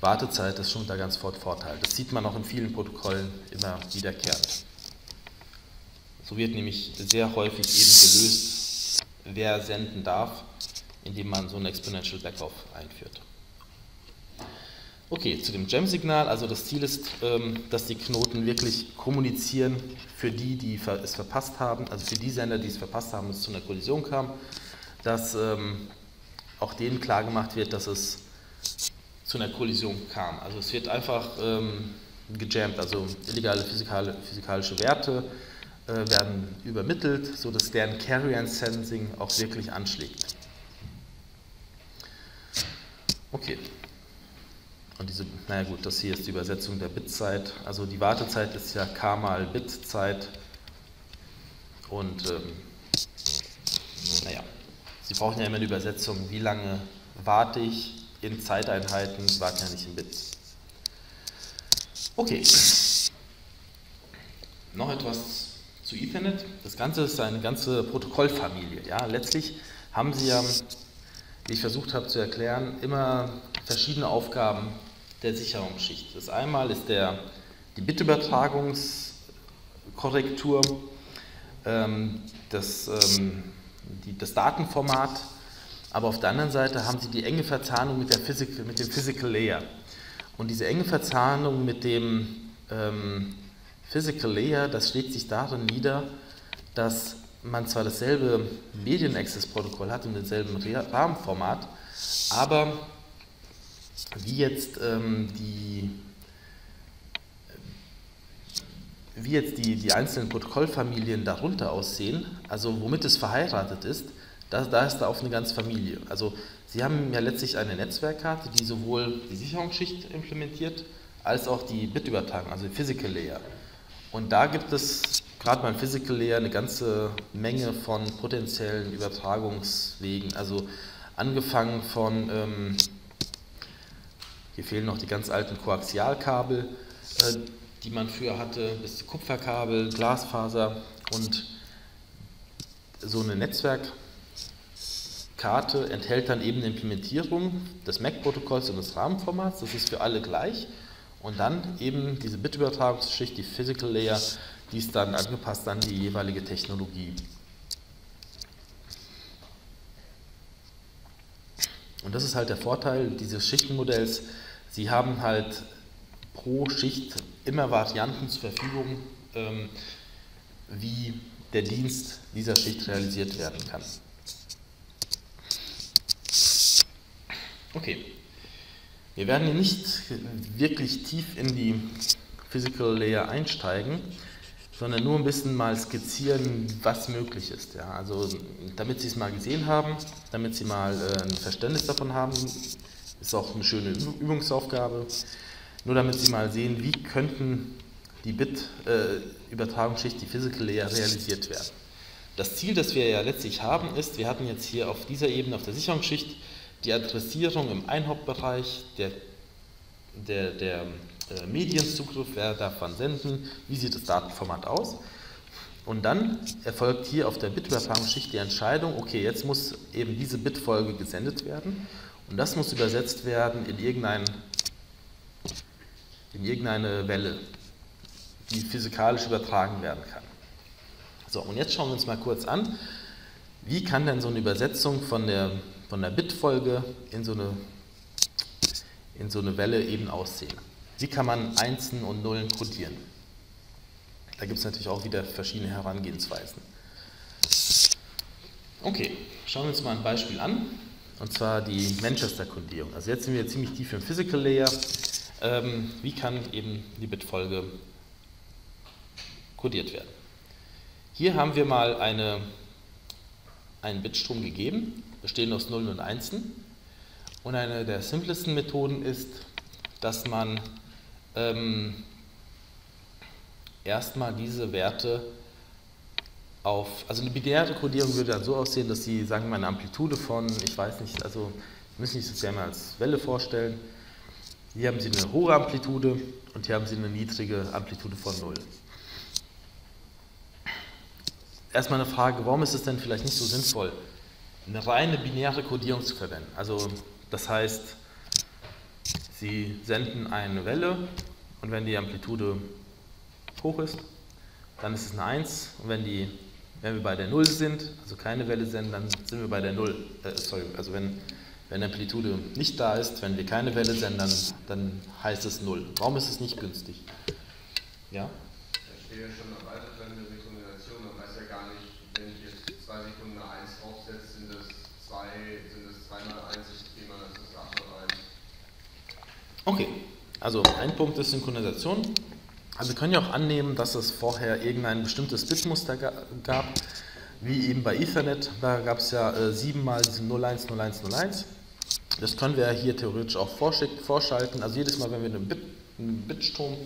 Wartezeit ist schon da ganz Vorteil. Das sieht man auch in vielen Protokollen immer wiederkehrend. So wird nämlich sehr häufig eben gelöst, wer senden darf, indem man so einen Exponential Backoff einführt. Okay, zu dem Gem-Signal. Also das Ziel ist, dass die Knoten wirklich kommunizieren für die, die es verpasst haben, also für die Sender, die es verpasst haben, dass es zu einer Kollision kam, dass auch denen klargemacht wird, dass es zu einer Kollision kam. Also es wird einfach gejammt, also illegale physikalische Werte werden übermittelt, sodass deren Carrier-Sensing auch wirklich anschlägt. Okay. Und diese, naja gut, das hier ist die Übersetzung der Bitzeit. Also die Wartezeit ist ja k mal Bitzeit. Und naja, Sie brauchen ja immer eine Übersetzung, wie lange warte ich in Zeiteinheiten, warte ja nicht in Bits. Okay. Noch etwas zu Ethernet. Das Ganze ist eine ganze Protokollfamilie. Ja? Letztlich haben Sie ja, wie ich versucht habe zu erklären, immer verschiedene Aufgaben der Sicherungsschicht. Das einmal ist die Bitübertragungskorrektur, das Datenformat, aber auf der anderen Seite haben Sie die enge Verzahnung mit dem Physical Layer. Und diese enge Verzahnung mit dem Physical Layer, das schlägt sich darin nieder, dass man zwar dasselbe Medien-Access-Protokoll hat und denselben Rahmenformat, aber wie jetzt die einzelnen Protokollfamilien darunter aussehen, also womit es verheiratet ist, da ist da auf eine ganze Familie. Also Sie haben ja letztlich eine Netzwerkkarte, die sowohl die Sicherungsschicht implementiert, als auch die Bitübertragung, also die Physical Layer. Und da gibt es gerade beim Physical Layer eine ganze Menge von potenziellen Übertragungswegen, also angefangen von... hier fehlen noch die ganz alten Koaxialkabel, die man früher hatte, bis zu Kupferkabel, Glasfaser, und so eine Netzwerkkarte enthält dann eben eine Implementierung des MAC-Protokolls und des Rahmenformats, das ist für alle gleich, und dann eben diese Bitübertragungsschicht, die Physical Layer, die ist dann angepasst an die jeweilige Technologie. Und das ist halt der Vorteil dieses Schichtenmodells. Sie haben halt pro Schicht immer Varianten zur Verfügung, wie der Dienst dieser Schicht realisiert werden kann. Okay, wir werden hier nicht wirklich tief in die Physical Layer einsteigen, sondern nur ein bisschen mal skizzieren, was möglich ist. Ja? Also damit Sie es mal gesehen haben, damit Sie mal ein Verständnis davon haben, ist auch eine schöne Übungsaufgabe, nur damit Sie mal sehen, wie könnten die Bit-Übertragungsschicht, die Physical Layer, realisiert werden. Das Ziel, das wir ja letztlich haben, ist, wir hatten jetzt hier auf dieser Ebene, auf der Sicherungsschicht, die Adressierung im Ein-Hop-Bereich, der Medienzugriff, wer darf wann senden, wie sieht das Datenformat aus. Und dann erfolgt hier auf der Bitübertragungsschicht die Entscheidung, okay, jetzt muss eben diese Bitfolge gesendet werden und das muss übersetzt werden in irgendeine Welle, die physikalisch übertragen werden kann. So, und jetzt schauen wir uns mal kurz an, wie kann denn so eine Übersetzung von der Bitfolge in so eine Welle eben aussehen. Wie kann man Einsen und Nullen codieren? Da gibt es natürlich auch wieder verschiedene Herangehensweisen. Okay, schauen wir uns mal ein Beispiel an, und zwar die Manchester-Codierung. Also jetzt sind wir ziemlich tief im Physical Layer. Wie kann eben die Bitfolge codiert werden? Hier haben wir mal einen Bitstrom gegeben, bestehend aus Nullen und Einsen. Und eine der simplesten Methoden ist, dass man erstmal diese Werte also eine binäre Codierung würde dann so aussehen, dass Sie, sagen wir mal, eine Amplitude von, ich weiß nicht, also müssen Sie sich das gerne als Welle vorstellen. Hier haben Sie eine hohe Amplitude und hier haben Sie eine niedrige Amplitude von 0. Erstmal eine Frage, warum ist es denn vielleicht nicht so sinnvoll, eine reine binäre Codierung zu verwenden? Also das heißt, Sie senden eine Welle und wenn die Amplitude hoch ist, dann ist es eine 1, und wenn wir bei der 0 sind, also keine Welle senden, dann sind wir bei der 0. Also wenn Amplitude nicht da ist, wenn wir keine Welle senden, dann heißt es 0. Warum ist es nicht günstig? Ja? Da steht ja schon noch weiter drin, eine Rekombination, man weiß ja gar nicht, wenn ich jetzt 2 Sekunden eine 1 draufsetze, sind das 2 mal 1, ich gehe mal, das ist 8 mal 1. Okay, also ein Punkt ist Synchronisation. Also wir können ja auch annehmen, dass es vorher irgendein bestimmtes Bitmuster gab, wie eben bei Ethernet, da gab es ja 7 mal 010101. Das können wir hier theoretisch auch vorschalten, also jedes Mal, wenn wir einen Bitstrom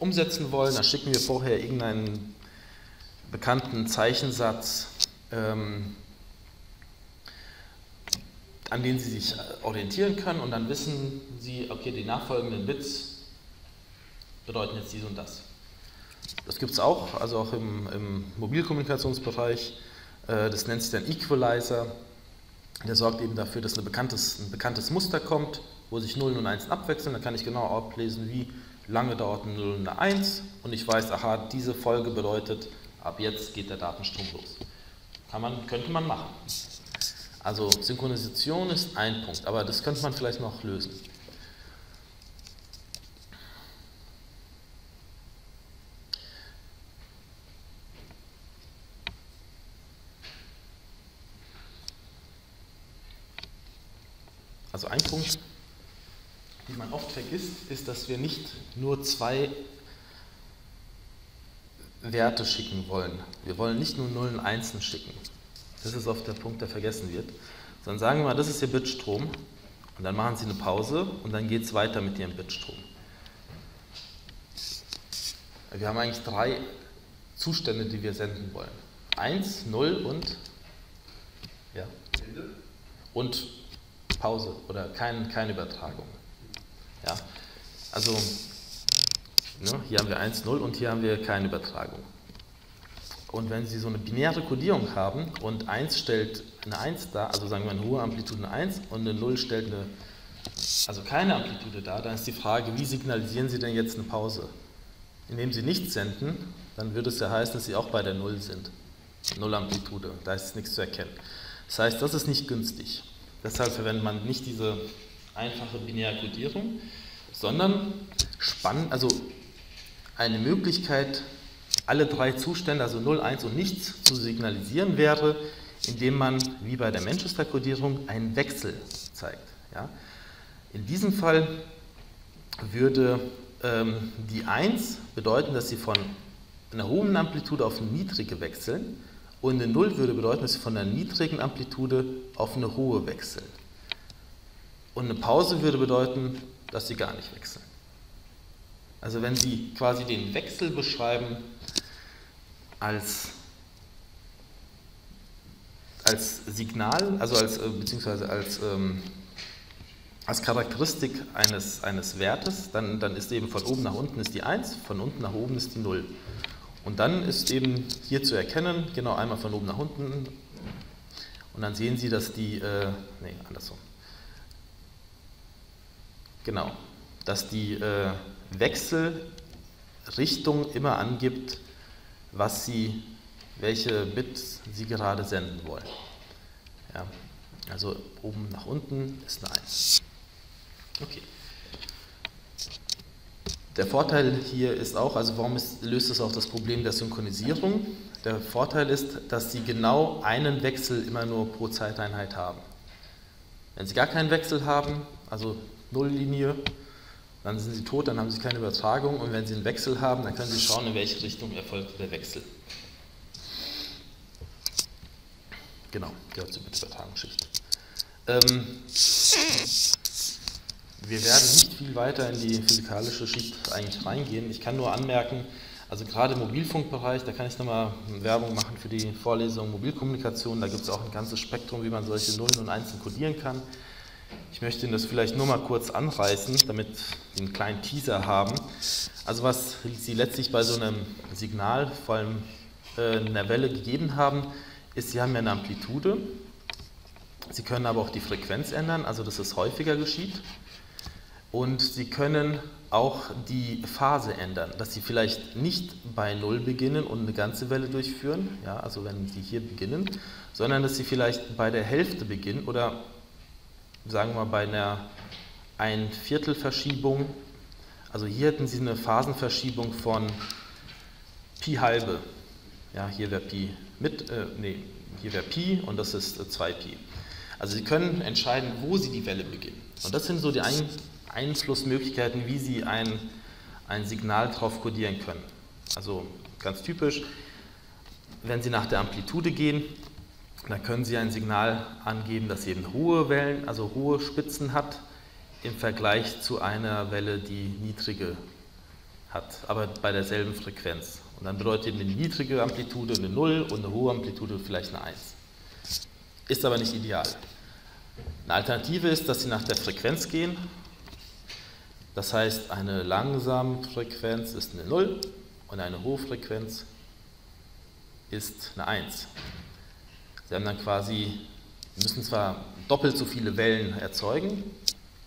umsetzen wollen, dann schicken wir vorher irgendeinen bekannten Zeichensatz, an den Sie sich orientieren können, und dann wissen Sie, okay, die nachfolgenden Bits bedeuten jetzt dies und das. Das gibt es auch, also auch im Mobilkommunikationsbereich. Das nennt sich dann Equalizer. Der sorgt eben dafür, dass ein bekanntes Muster kommt, wo sich Nullen und Einsen abwechseln. Da kann ich genau ablesen, wie lange dauert eine 0 und eine 1. Und ich weiß, aha, diese Folge bedeutet, ab jetzt geht der Datenstrom los. Könnte man machen. Also Synchronisation ist ein Punkt, aber das könnte man vielleicht noch lösen. Also ein Punkt, den man oft vergisst, ist, dass wir nicht nur 2 Werte schicken wollen. Wir wollen nicht nur Nullen und Einsen schicken. Das ist oft der Punkt, der vergessen wird. Sondern sagen wir mal, das ist Ihr Bitstrom, und dann machen Sie eine Pause und dann geht es weiter mit Ihrem Bitstrom. Wir haben eigentlich 3 Zustände, die wir senden wollen. 1, 0 und ja. Und Pause oder keine Übertragung. Ja, also ne, hier haben wir 1, 0 und hier haben wir keine Übertragung. Und wenn Sie so eine binäre Codierung haben und 1 stellt eine 1 dar, also sagen wir eine hohe Amplitude eine 1, und eine 0 stellt also keine Amplitude dar, dann ist die Frage, wie signalisieren Sie denn jetzt eine Pause? Indem Sie nichts senden, dann würde es ja heißen, dass Sie auch bei der 0 sind. 0 Amplitude, da ist nichts zu erkennen. Das heißt, das ist nicht günstig. Deshalb verwendet man nicht diese einfache Binärkodierung, sondern spannend, also eine Möglichkeit, alle drei Zustände, also 0, 1 und nichts, zu signalisieren wäre, indem man, wie bei der Manchester-Kodierung, einen Wechsel zeigt. Ja? In diesem Fall würde die 1 bedeuten, dass sie von einer hohen Amplitude auf eine niedrige wechseln, und eine 0 würde bedeuten, dass sie von einer niedrigen Amplitude auf eine hohe wechseln. Und eine Pause würde bedeuten, dass sie gar nicht wechseln. Also wenn Sie quasi den Wechsel beschreiben als Signal, also als Charakteristik eines Wertes, dann ist eben von oben nach unten ist die 1, von unten nach oben ist die 0. Und dann ist eben hier zu erkennen, genau einmal von oben nach unten, und dann sehen Sie, dass die, dass die Wechselrichtung immer angibt, welche Bits Sie gerade senden wollen. Ja, also oben nach unten ist eine 1. Okay. Der Vorteil hier ist auch, also löst es auch das Problem der Synchronisierung? Der Vorteil ist, dass Sie genau einen Wechsel immer nur pro Zeiteinheit haben. Wenn Sie gar keinen Wechsel haben, also Nulllinie, dann sind Sie tot, dann haben Sie keine Übertragung, und wenn Sie einen Wechsel haben, dann können Sie schauen, in welche Richtung erfolgt der Wechsel. Genau, gehört zur Übertragungsschicht. Wir werden nicht viel weiter in die physikalische Schicht eigentlich reingehen. Ich kann nur anmerken, also gerade im Mobilfunkbereich, da kann ich nochmal Werbung machen für die Vorlesung Mobilkommunikation, da gibt es auch ein ganzes Spektrum, wie man solche Nullen und Einsen kodieren kann. Ich möchte Ihnen das vielleicht nur mal kurz anreißen, damit Sie einen kleinen Teaser haben. Also was Sie letztlich bei so einem Signal, vor allem einer Welle, gegeben haben, ist, Sie haben ja eine Amplitude. Sie können aber auch die Frequenz ändern, also dass es häufiger geschieht. Und Sie können auch die Phase ändern, dass Sie vielleicht nicht bei 0 beginnen und eine ganze Welle durchführen, ja, also wenn Sie hier beginnen, sondern dass Sie vielleicht bei der Hälfte beginnen oder sagen wir mal bei einer 1/4-Verschiebung, also hier hätten Sie eine Phasenverschiebung von Pi halbe, ja, hier wäre Pi hier wäre Pi und das ist 2 Pi. Also Sie können entscheiden, wo Sie die Welle beginnen, und das sind so die Einflussmöglichkeiten, wie Sie ein Signal drauf kodieren können. Also ganz typisch, wenn Sie nach der Amplitude gehen, dann können Sie ein Signal angeben, das eben hohe Wellen, also hohe Spitzen hat, im Vergleich zu einer Welle, die niedrige hat, aber bei derselben Frequenz. Und dann bedeutet eben eine niedrige Amplitude eine 0 und eine hohe Amplitude vielleicht eine 1. Ist aber nicht ideal. Eine Alternative ist, dass Sie nach der Frequenz gehen. Das heißt, eine langsame Frequenz ist eine 0 und eine hohe Frequenz ist eine 1. Sie haben dann quasi, müssen zwar doppelt so viele Wellen erzeugen,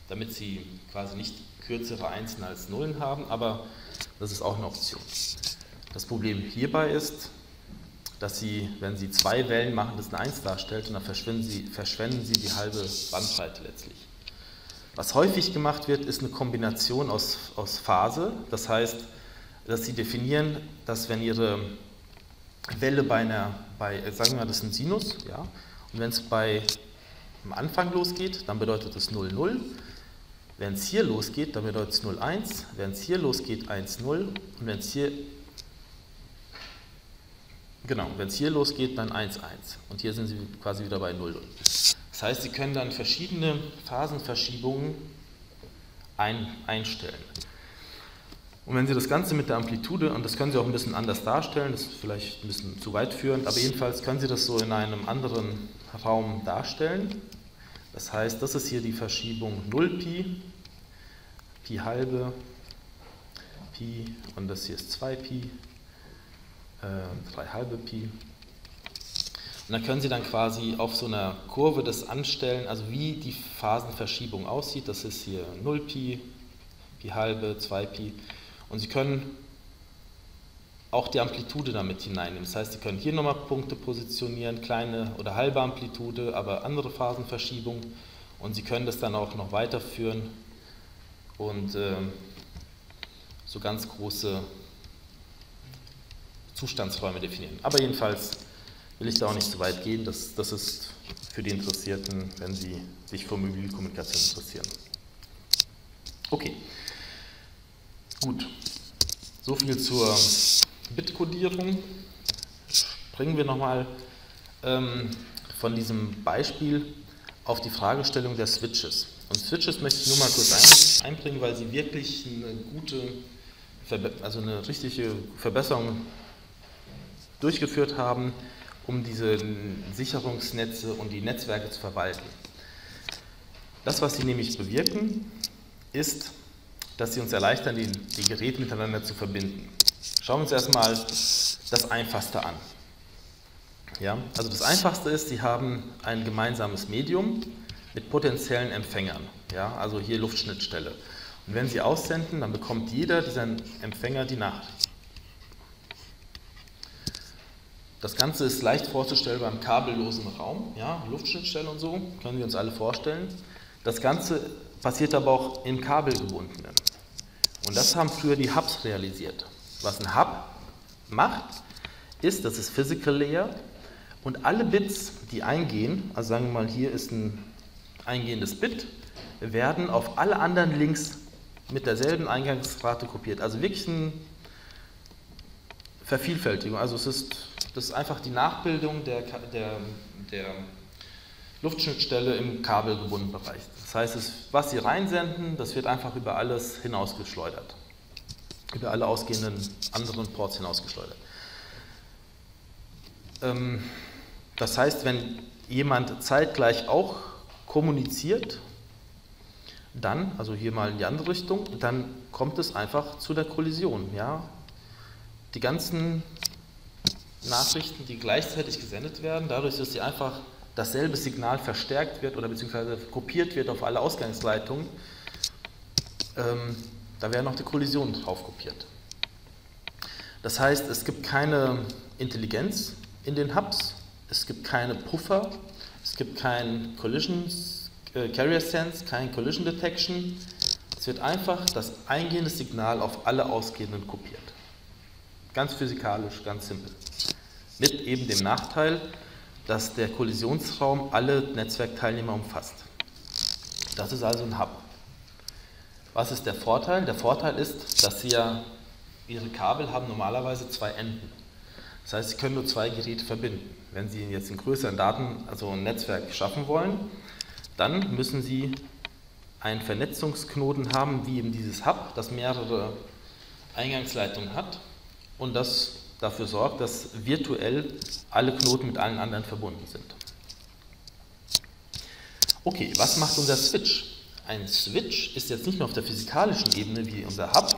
damit Sie quasi nicht kürzere Einsen als Nullen haben, aber das ist auch eine Option. Das Problem hierbei ist, dass Sie, wenn Sie 2 Wellen machen, das eine 1 darstellt, und dann verschwenden Sie die halbe Bandbreite letztlich. Was häufig gemacht wird, ist eine Kombination aus Phase, das heißt, dass Sie definieren, dass wenn Ihre Welle sagen wir mal, das ist ein Sinus, ja, und wenn es am Anfang losgeht, dann bedeutet es 0, 0. Wenn es hier losgeht, dann bedeutet es 0, 1. Wenn es hier losgeht, 1, 0. Und wenn es hier, losgeht, dann 1, 1. Und hier sind Sie quasi wieder bei 0, 0. Das heißt, Sie können dann verschiedene Phasenverschiebungen einstellen. Und wenn Sie das Ganze mit der Amplitude, und das können Sie auch ein bisschen anders darstellen, das ist vielleicht ein bisschen zu weitführend, aber jedenfalls können Sie das so in einem anderen Raum darstellen. Das heißt, das ist hier die Verschiebung 0 Pi, Pi halbe, Pi, und das hier ist 2 Pi, 3 halbe Pi. Und dann können Sie dann quasi auf so einer Kurve das anstellen, also wie die Phasenverschiebung aussieht. Das ist hier 0 Pi, Pi halbe, 2 Pi. Und Sie können auch die Amplitude damit hineinnehmen. Das heißt, Sie können hier nochmal Punkte positionieren, kleine oder halbe Amplitude, aber andere Phasenverschiebung. und Sie können das dann auch noch weiterführen und so ganz große Zustandsräume definieren. Aber jedenfalls will ich da auch nicht so weit gehen, das ist für die Interessierten, wenn sie sich für Mobilkommunikation interessieren. Okay, gut, so viel zur Bitcodierung. Springen wir nochmal von diesem Beispiel auf die Fragestellung der Switches. Und Switches möchte ich nur mal kurz einbringen, weil sie wirklich eine gute, also eine richtige Verbesserung durchgeführt haben, um diese Sicherungsnetze und die Netzwerke zu verwalten. Das, was sie nämlich bewirken, ist, dass sie uns erleichtern, die Geräte miteinander zu verbinden. Schauen wir uns erstmal das Einfachste an. Ja, also das Einfachste ist, sie haben ein gemeinsames Medium mit potenziellen Empfängern, ja, also hier Luftschnittstelle. Und wenn sie aussenden, dann bekommt jeder dieser Empfänger die Nachricht. Das Ganze ist leicht vorzustellen beim kabellosen Raum, ja, Luftschnittstelle und so, können wir uns alle vorstellen. Das Ganze passiert aber auch im kabelgebundenen. Und das haben früher die Hubs realisiert. Was ein Hub macht, ist, das ist Physical Layer und alle Bits, die eingehen, also sagen wir mal, hier ist ein eingehendes Bit, werden auf alle anderen Links mit derselben Eingangsrate kopiert. Also wirklich eine Vervielfältigung, also es ist... Das ist einfach die Nachbildung der Luftschnittstelle im kabelgebundenen Bereich. Das heißt, was Sie reinsenden, das wird einfach über alles hinausgeschleudert. Über alle ausgehenden anderen Ports hinausgeschleudert. Das heißt, wenn jemand zeitgleich auch kommuniziert, dann, also hier mal in die andere Richtung, dann kommt es einfach zu der Kollision. Ja? Die ganzen Nachrichten, die gleichzeitig gesendet werden, dadurch, dass sie einfach dasselbe Signal verstärkt wird oder beziehungsweise kopiert wird auf alle Ausgangsleitungen, da werden auch die Kollisionen drauf kopiert. Das heißt, es gibt keine Intelligenz in den Hubs, es gibt keine Puffer, es gibt kein Carrier Sense, kein Collision Detection, es wird einfach das eingehende Signal auf alle ausgehenden kopiert. Ganz physikalisch, ganz simpel. Mit eben dem Nachteil, dass der Kollisionsraum alle Netzwerkteilnehmer umfasst. Das ist also ein Hub. Was ist der Vorteil? Der Vorteil ist, dass Sie ja Ihre Kabel haben normalerweise zwei Enden. Das heißt, Sie können nur zwei Geräte verbinden. Wenn Sie jetzt in größeren Daten, also ein Netzwerk schaffen wollen, dann müssen Sie einen Vernetzungsknoten haben, wie eben dieses Hub, das mehrere Eingangsleitungen hat und das dafür sorgt, dass virtuell alle Knoten mit allen anderen verbunden sind. Okay, was macht unser Switch? Ein Switch ist jetzt nicht nur auf der physikalischen Ebene wie unser Hub,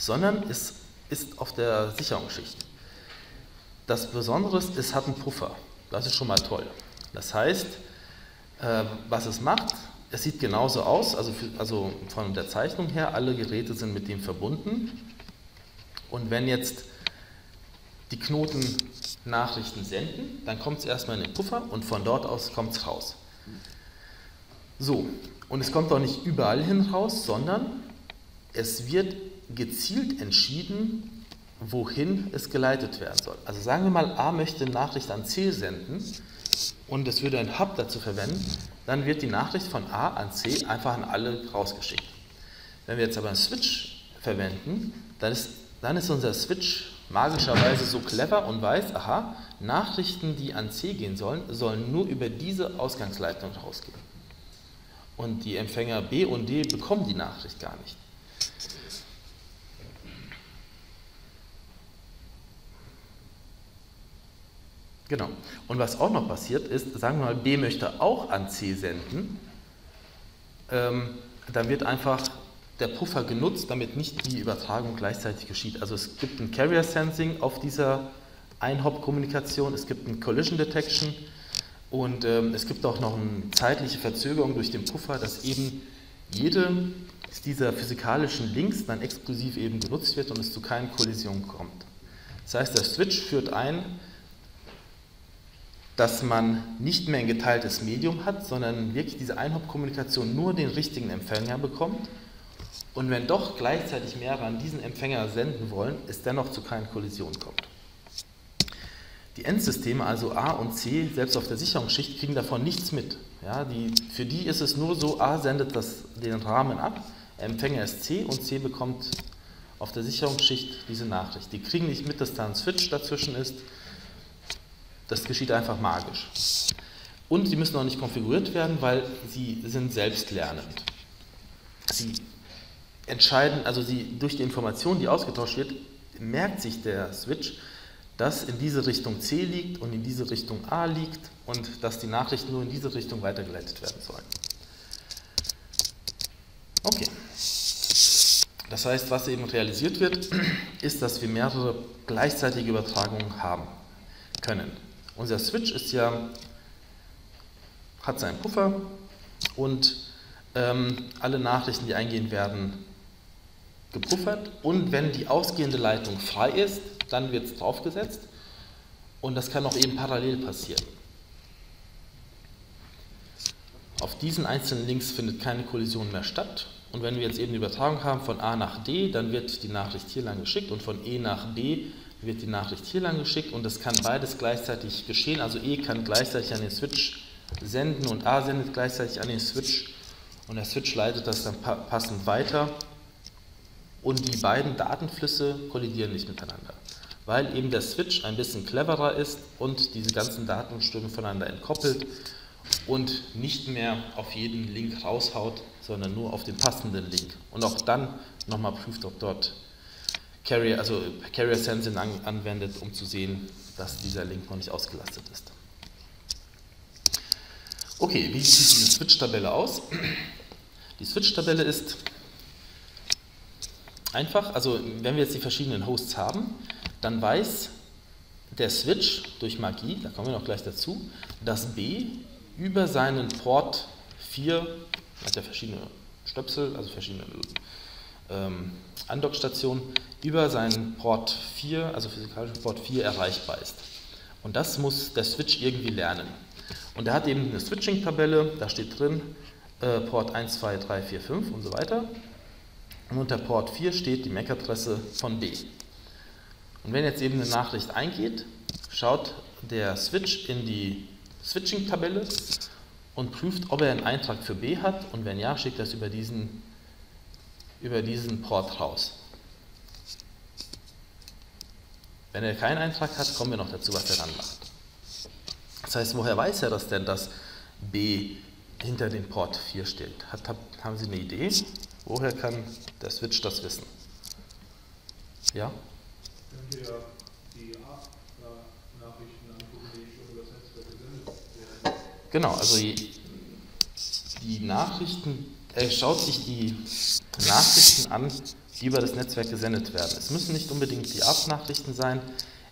sondern es ist auf der Sicherungsschicht. Das Besondere ist, es hat einen Puffer. Das ist schon mal toll. Das heißt, was es macht, es sieht genauso aus, also von der Zeichnung her, alle Geräte sind mit dem verbunden. Und wenn jetzt die Knoten Nachrichten senden, dann kommt es erstmal in den Puffer und von dort aus kommt es raus. So, und es kommt auch nicht überall hin raus, sondern es wird gezielt entschieden, wohin es geleitet werden soll. Also sagen wir mal, A möchte eine Nachricht an C senden und es würde ein Hub dazu verwenden, dann wird die Nachricht von A an C einfach an alle rausgeschickt. Wenn wir jetzt aber einen Switch verwenden, dann ist unser Switch magischerweise so clever und weiß, aha, Nachrichten, die an C gehen sollen, sollen nur über diese Ausgangsleitung rausgehen. Und die Empfänger B und D bekommen die Nachricht gar nicht. Genau. Und was auch noch passiert ist, sagen wir mal, B möchte auch an C senden, dann wird einfach der Puffer genutzt, damit nicht die Übertragung gleichzeitig geschieht. Also es gibt ein Carrier Sensing auf dieser Ein-Hop-Kommunikation, es gibt ein Collision Detection und es gibt auch noch eine zeitliche Verzögerung durch den Puffer, dass eben jede dieser physikalischen Links dann exklusiv eben genutzt wird und es zu keinen Kollisionen kommt. Das heißt, der Switch führt ein, dass man nicht mehr ein geteiltes Medium hat, sondern wirklich diese Ein-Hop-Kommunikation nur den richtigen Empfänger bekommt. Und wenn doch gleichzeitig mehrere an diesen Empfänger senden wollen, es dennoch zu keinen Kollisionen kommt. Die Endsysteme, also A und C, selbst auf der Sicherungsschicht, kriegen davon nichts mit. Ja, für die ist es nur so, A sendet den Rahmen ab, Empfänger ist C und C bekommt auf der Sicherungsschicht diese Nachricht. Die kriegen nicht mit, dass da ein Switch dazwischen ist. Das geschieht einfach magisch. Und sie müssen auch nicht konfiguriert werden, weil sie sind selbstlernend. Sie entscheiden, also durch die Information, die ausgetauscht wird, merkt sich der Switch, dass in diese Richtung C liegt und in diese Richtung A liegt und dass die Nachrichten nur in diese Richtung weitergeleitet werden sollen. Okay. Das heißt, was eben realisiert wird, ist, dass wir mehrere gleichzeitige Übertragungen haben können. Unser Switch ist ja, hat seinen Puffer und alle Nachrichten, die eingehen, werden gepuffert, und wenn die ausgehende Leitung frei ist, dann wird es draufgesetzt, und das kann auch eben parallel passieren. Auf diesen einzelnen Links findet keine Kollision mehr statt. Und wenn wir jetzt eben eine Übertragung haben von A nach D, dann wird die Nachricht hier lang geschickt, und von E nach B wird die Nachricht hier lang geschickt, und das kann beides gleichzeitig geschehen. Also E kann gleichzeitig an den Switch senden und A sendet gleichzeitig an den Switch, und der Switch leitet das dann passend weiter, und die beiden Datenflüsse kollidieren nicht miteinander, weil eben der Switch ein bisschen cleverer ist und diese ganzen Datenströme voneinander entkoppelt und nicht mehr auf jeden Link raushaut, sondern nur auf den passenden Link. Und auch dann nochmal prüft, ob dort Carrier, also Carrier Sensing anwendet, um zu sehen, dass dieser Link noch nicht ausgelastet ist. Okay, wie sieht diese Switch-Tabelle aus? Die Switch-Tabelle ist einfach, also wenn wir jetzt die verschiedenen Hosts haben, dann weiß der Switch durch Magie, da kommen wir noch gleich dazu, dass B über seinen Port 4, hat ja verschiedene Stöpsel, also verschiedene Andockstationen, über seinen Port 4, also physikalischen Port 4, erreichbar ist. Und das muss der Switch irgendwie lernen. Und er hat eben eine Switching-Tabelle, da steht drin Port 1, 2, 3, 4, 5 und so weiter. Und unter Port 4 steht die MAC-Adresse von B. Und wenn jetzt eben eine Nachricht eingeht, schaut der Switch in die Switching-Tabelle und prüft, ob er einen Eintrag für B hat, und wenn ja, schickt er es über diesen Port raus. Wenn er keinen Eintrag hat, kommen wir noch dazu, was er dann macht. Das heißt, woher weiß er das denn, dass B hinter dem Port 4 steht? Haben Sie eine Idee? Woher kann der Switch das wissen? Ja? Wenn wir die ARP-Nachrichten angucken, die schon über das Netzwerk gesendet werden. Genau, also die Nachrichten, er schaut sich die Nachrichten an, die über das Netzwerk gesendet werden. Es müssen nicht unbedingt die ARP-Nachrichten sein.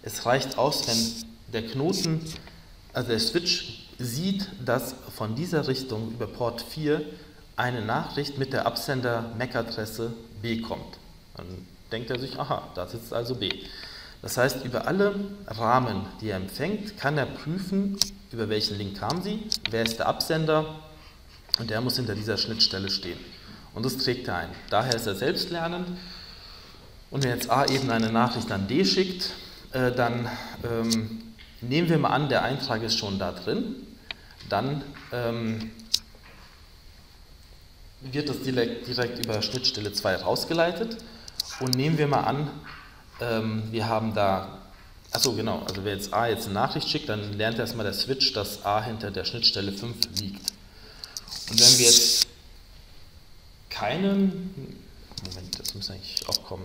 Es reicht aus, wenn der Knoten, also der Switch, sieht, dass von dieser Richtung über Port 4 eine Nachricht mit der Absender-MAC-Adresse B kommt. Dann denkt er sich, aha, da sitzt also B. Das heißt, über alle Rahmen, die er empfängt, kann er prüfen, über welchen Link kamen sie, wer ist der Absender, und der muss hinter dieser Schnittstelle stehen. Und das trägt er ein. Daher ist er selbstlernend. Und wenn jetzt A eben eine Nachricht an D schickt, dann nehmen wir mal an, der Eintrag ist schon da drin, dann wird das direkt über Schnittstelle 2 rausgeleitet, und nehmen wir mal an, wir haben da, achso genau, also wer jetzt A eine Nachricht schickt, dann lernt erstmal der Switch, dass A hinter der Schnittstelle 5 liegt. Und wenn wir jetzt keinen, Moment, das muss eigentlich auch kommen.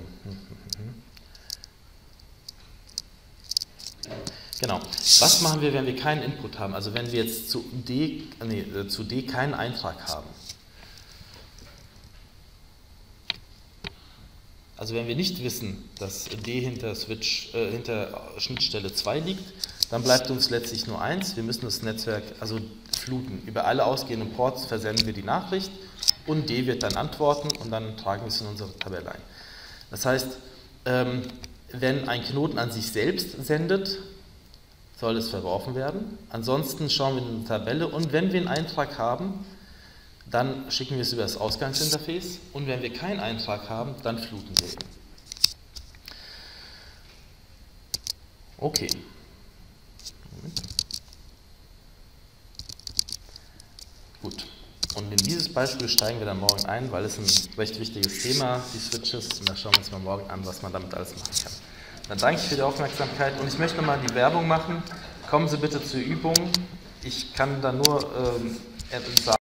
Genau. Was machen wir, wenn wir keinen Input haben? Also wenn wir jetzt zu D keinen Eintrag haben. Also wenn wir nicht wissen, dass D hinter Schnittstelle 2 liegt, dann bleibt uns letztlich nur eins. Wir müssen das Netzwerk also fluten. Über alle ausgehenden Ports versenden wir die Nachricht, und D wird dann antworten, und dann tragen wir es in unsere Tabelle ein. Das heißt, wenn ein Knoten an sich selbst sendet, soll es verworfen werden. Ansonsten schauen wir in eine Tabelle und wenn wir einen Eintrag haben, dann schicken wir es über das Ausgangsinterface und wenn wir keinen Eintrag haben, dann fluten wir ihn. Okay. Moment. Gut. Und in dieses Beispiel steigen wir dann morgen ein, weil es ein recht wichtiges Thema, die Switches, und da schauen wir uns mal morgen an, was man damit alles machen kann. Dann danke ich für die Aufmerksamkeit und ich möchte nochmal die Werbung machen. Kommen Sie bitte zur Übung. Ich kann da nur sagen,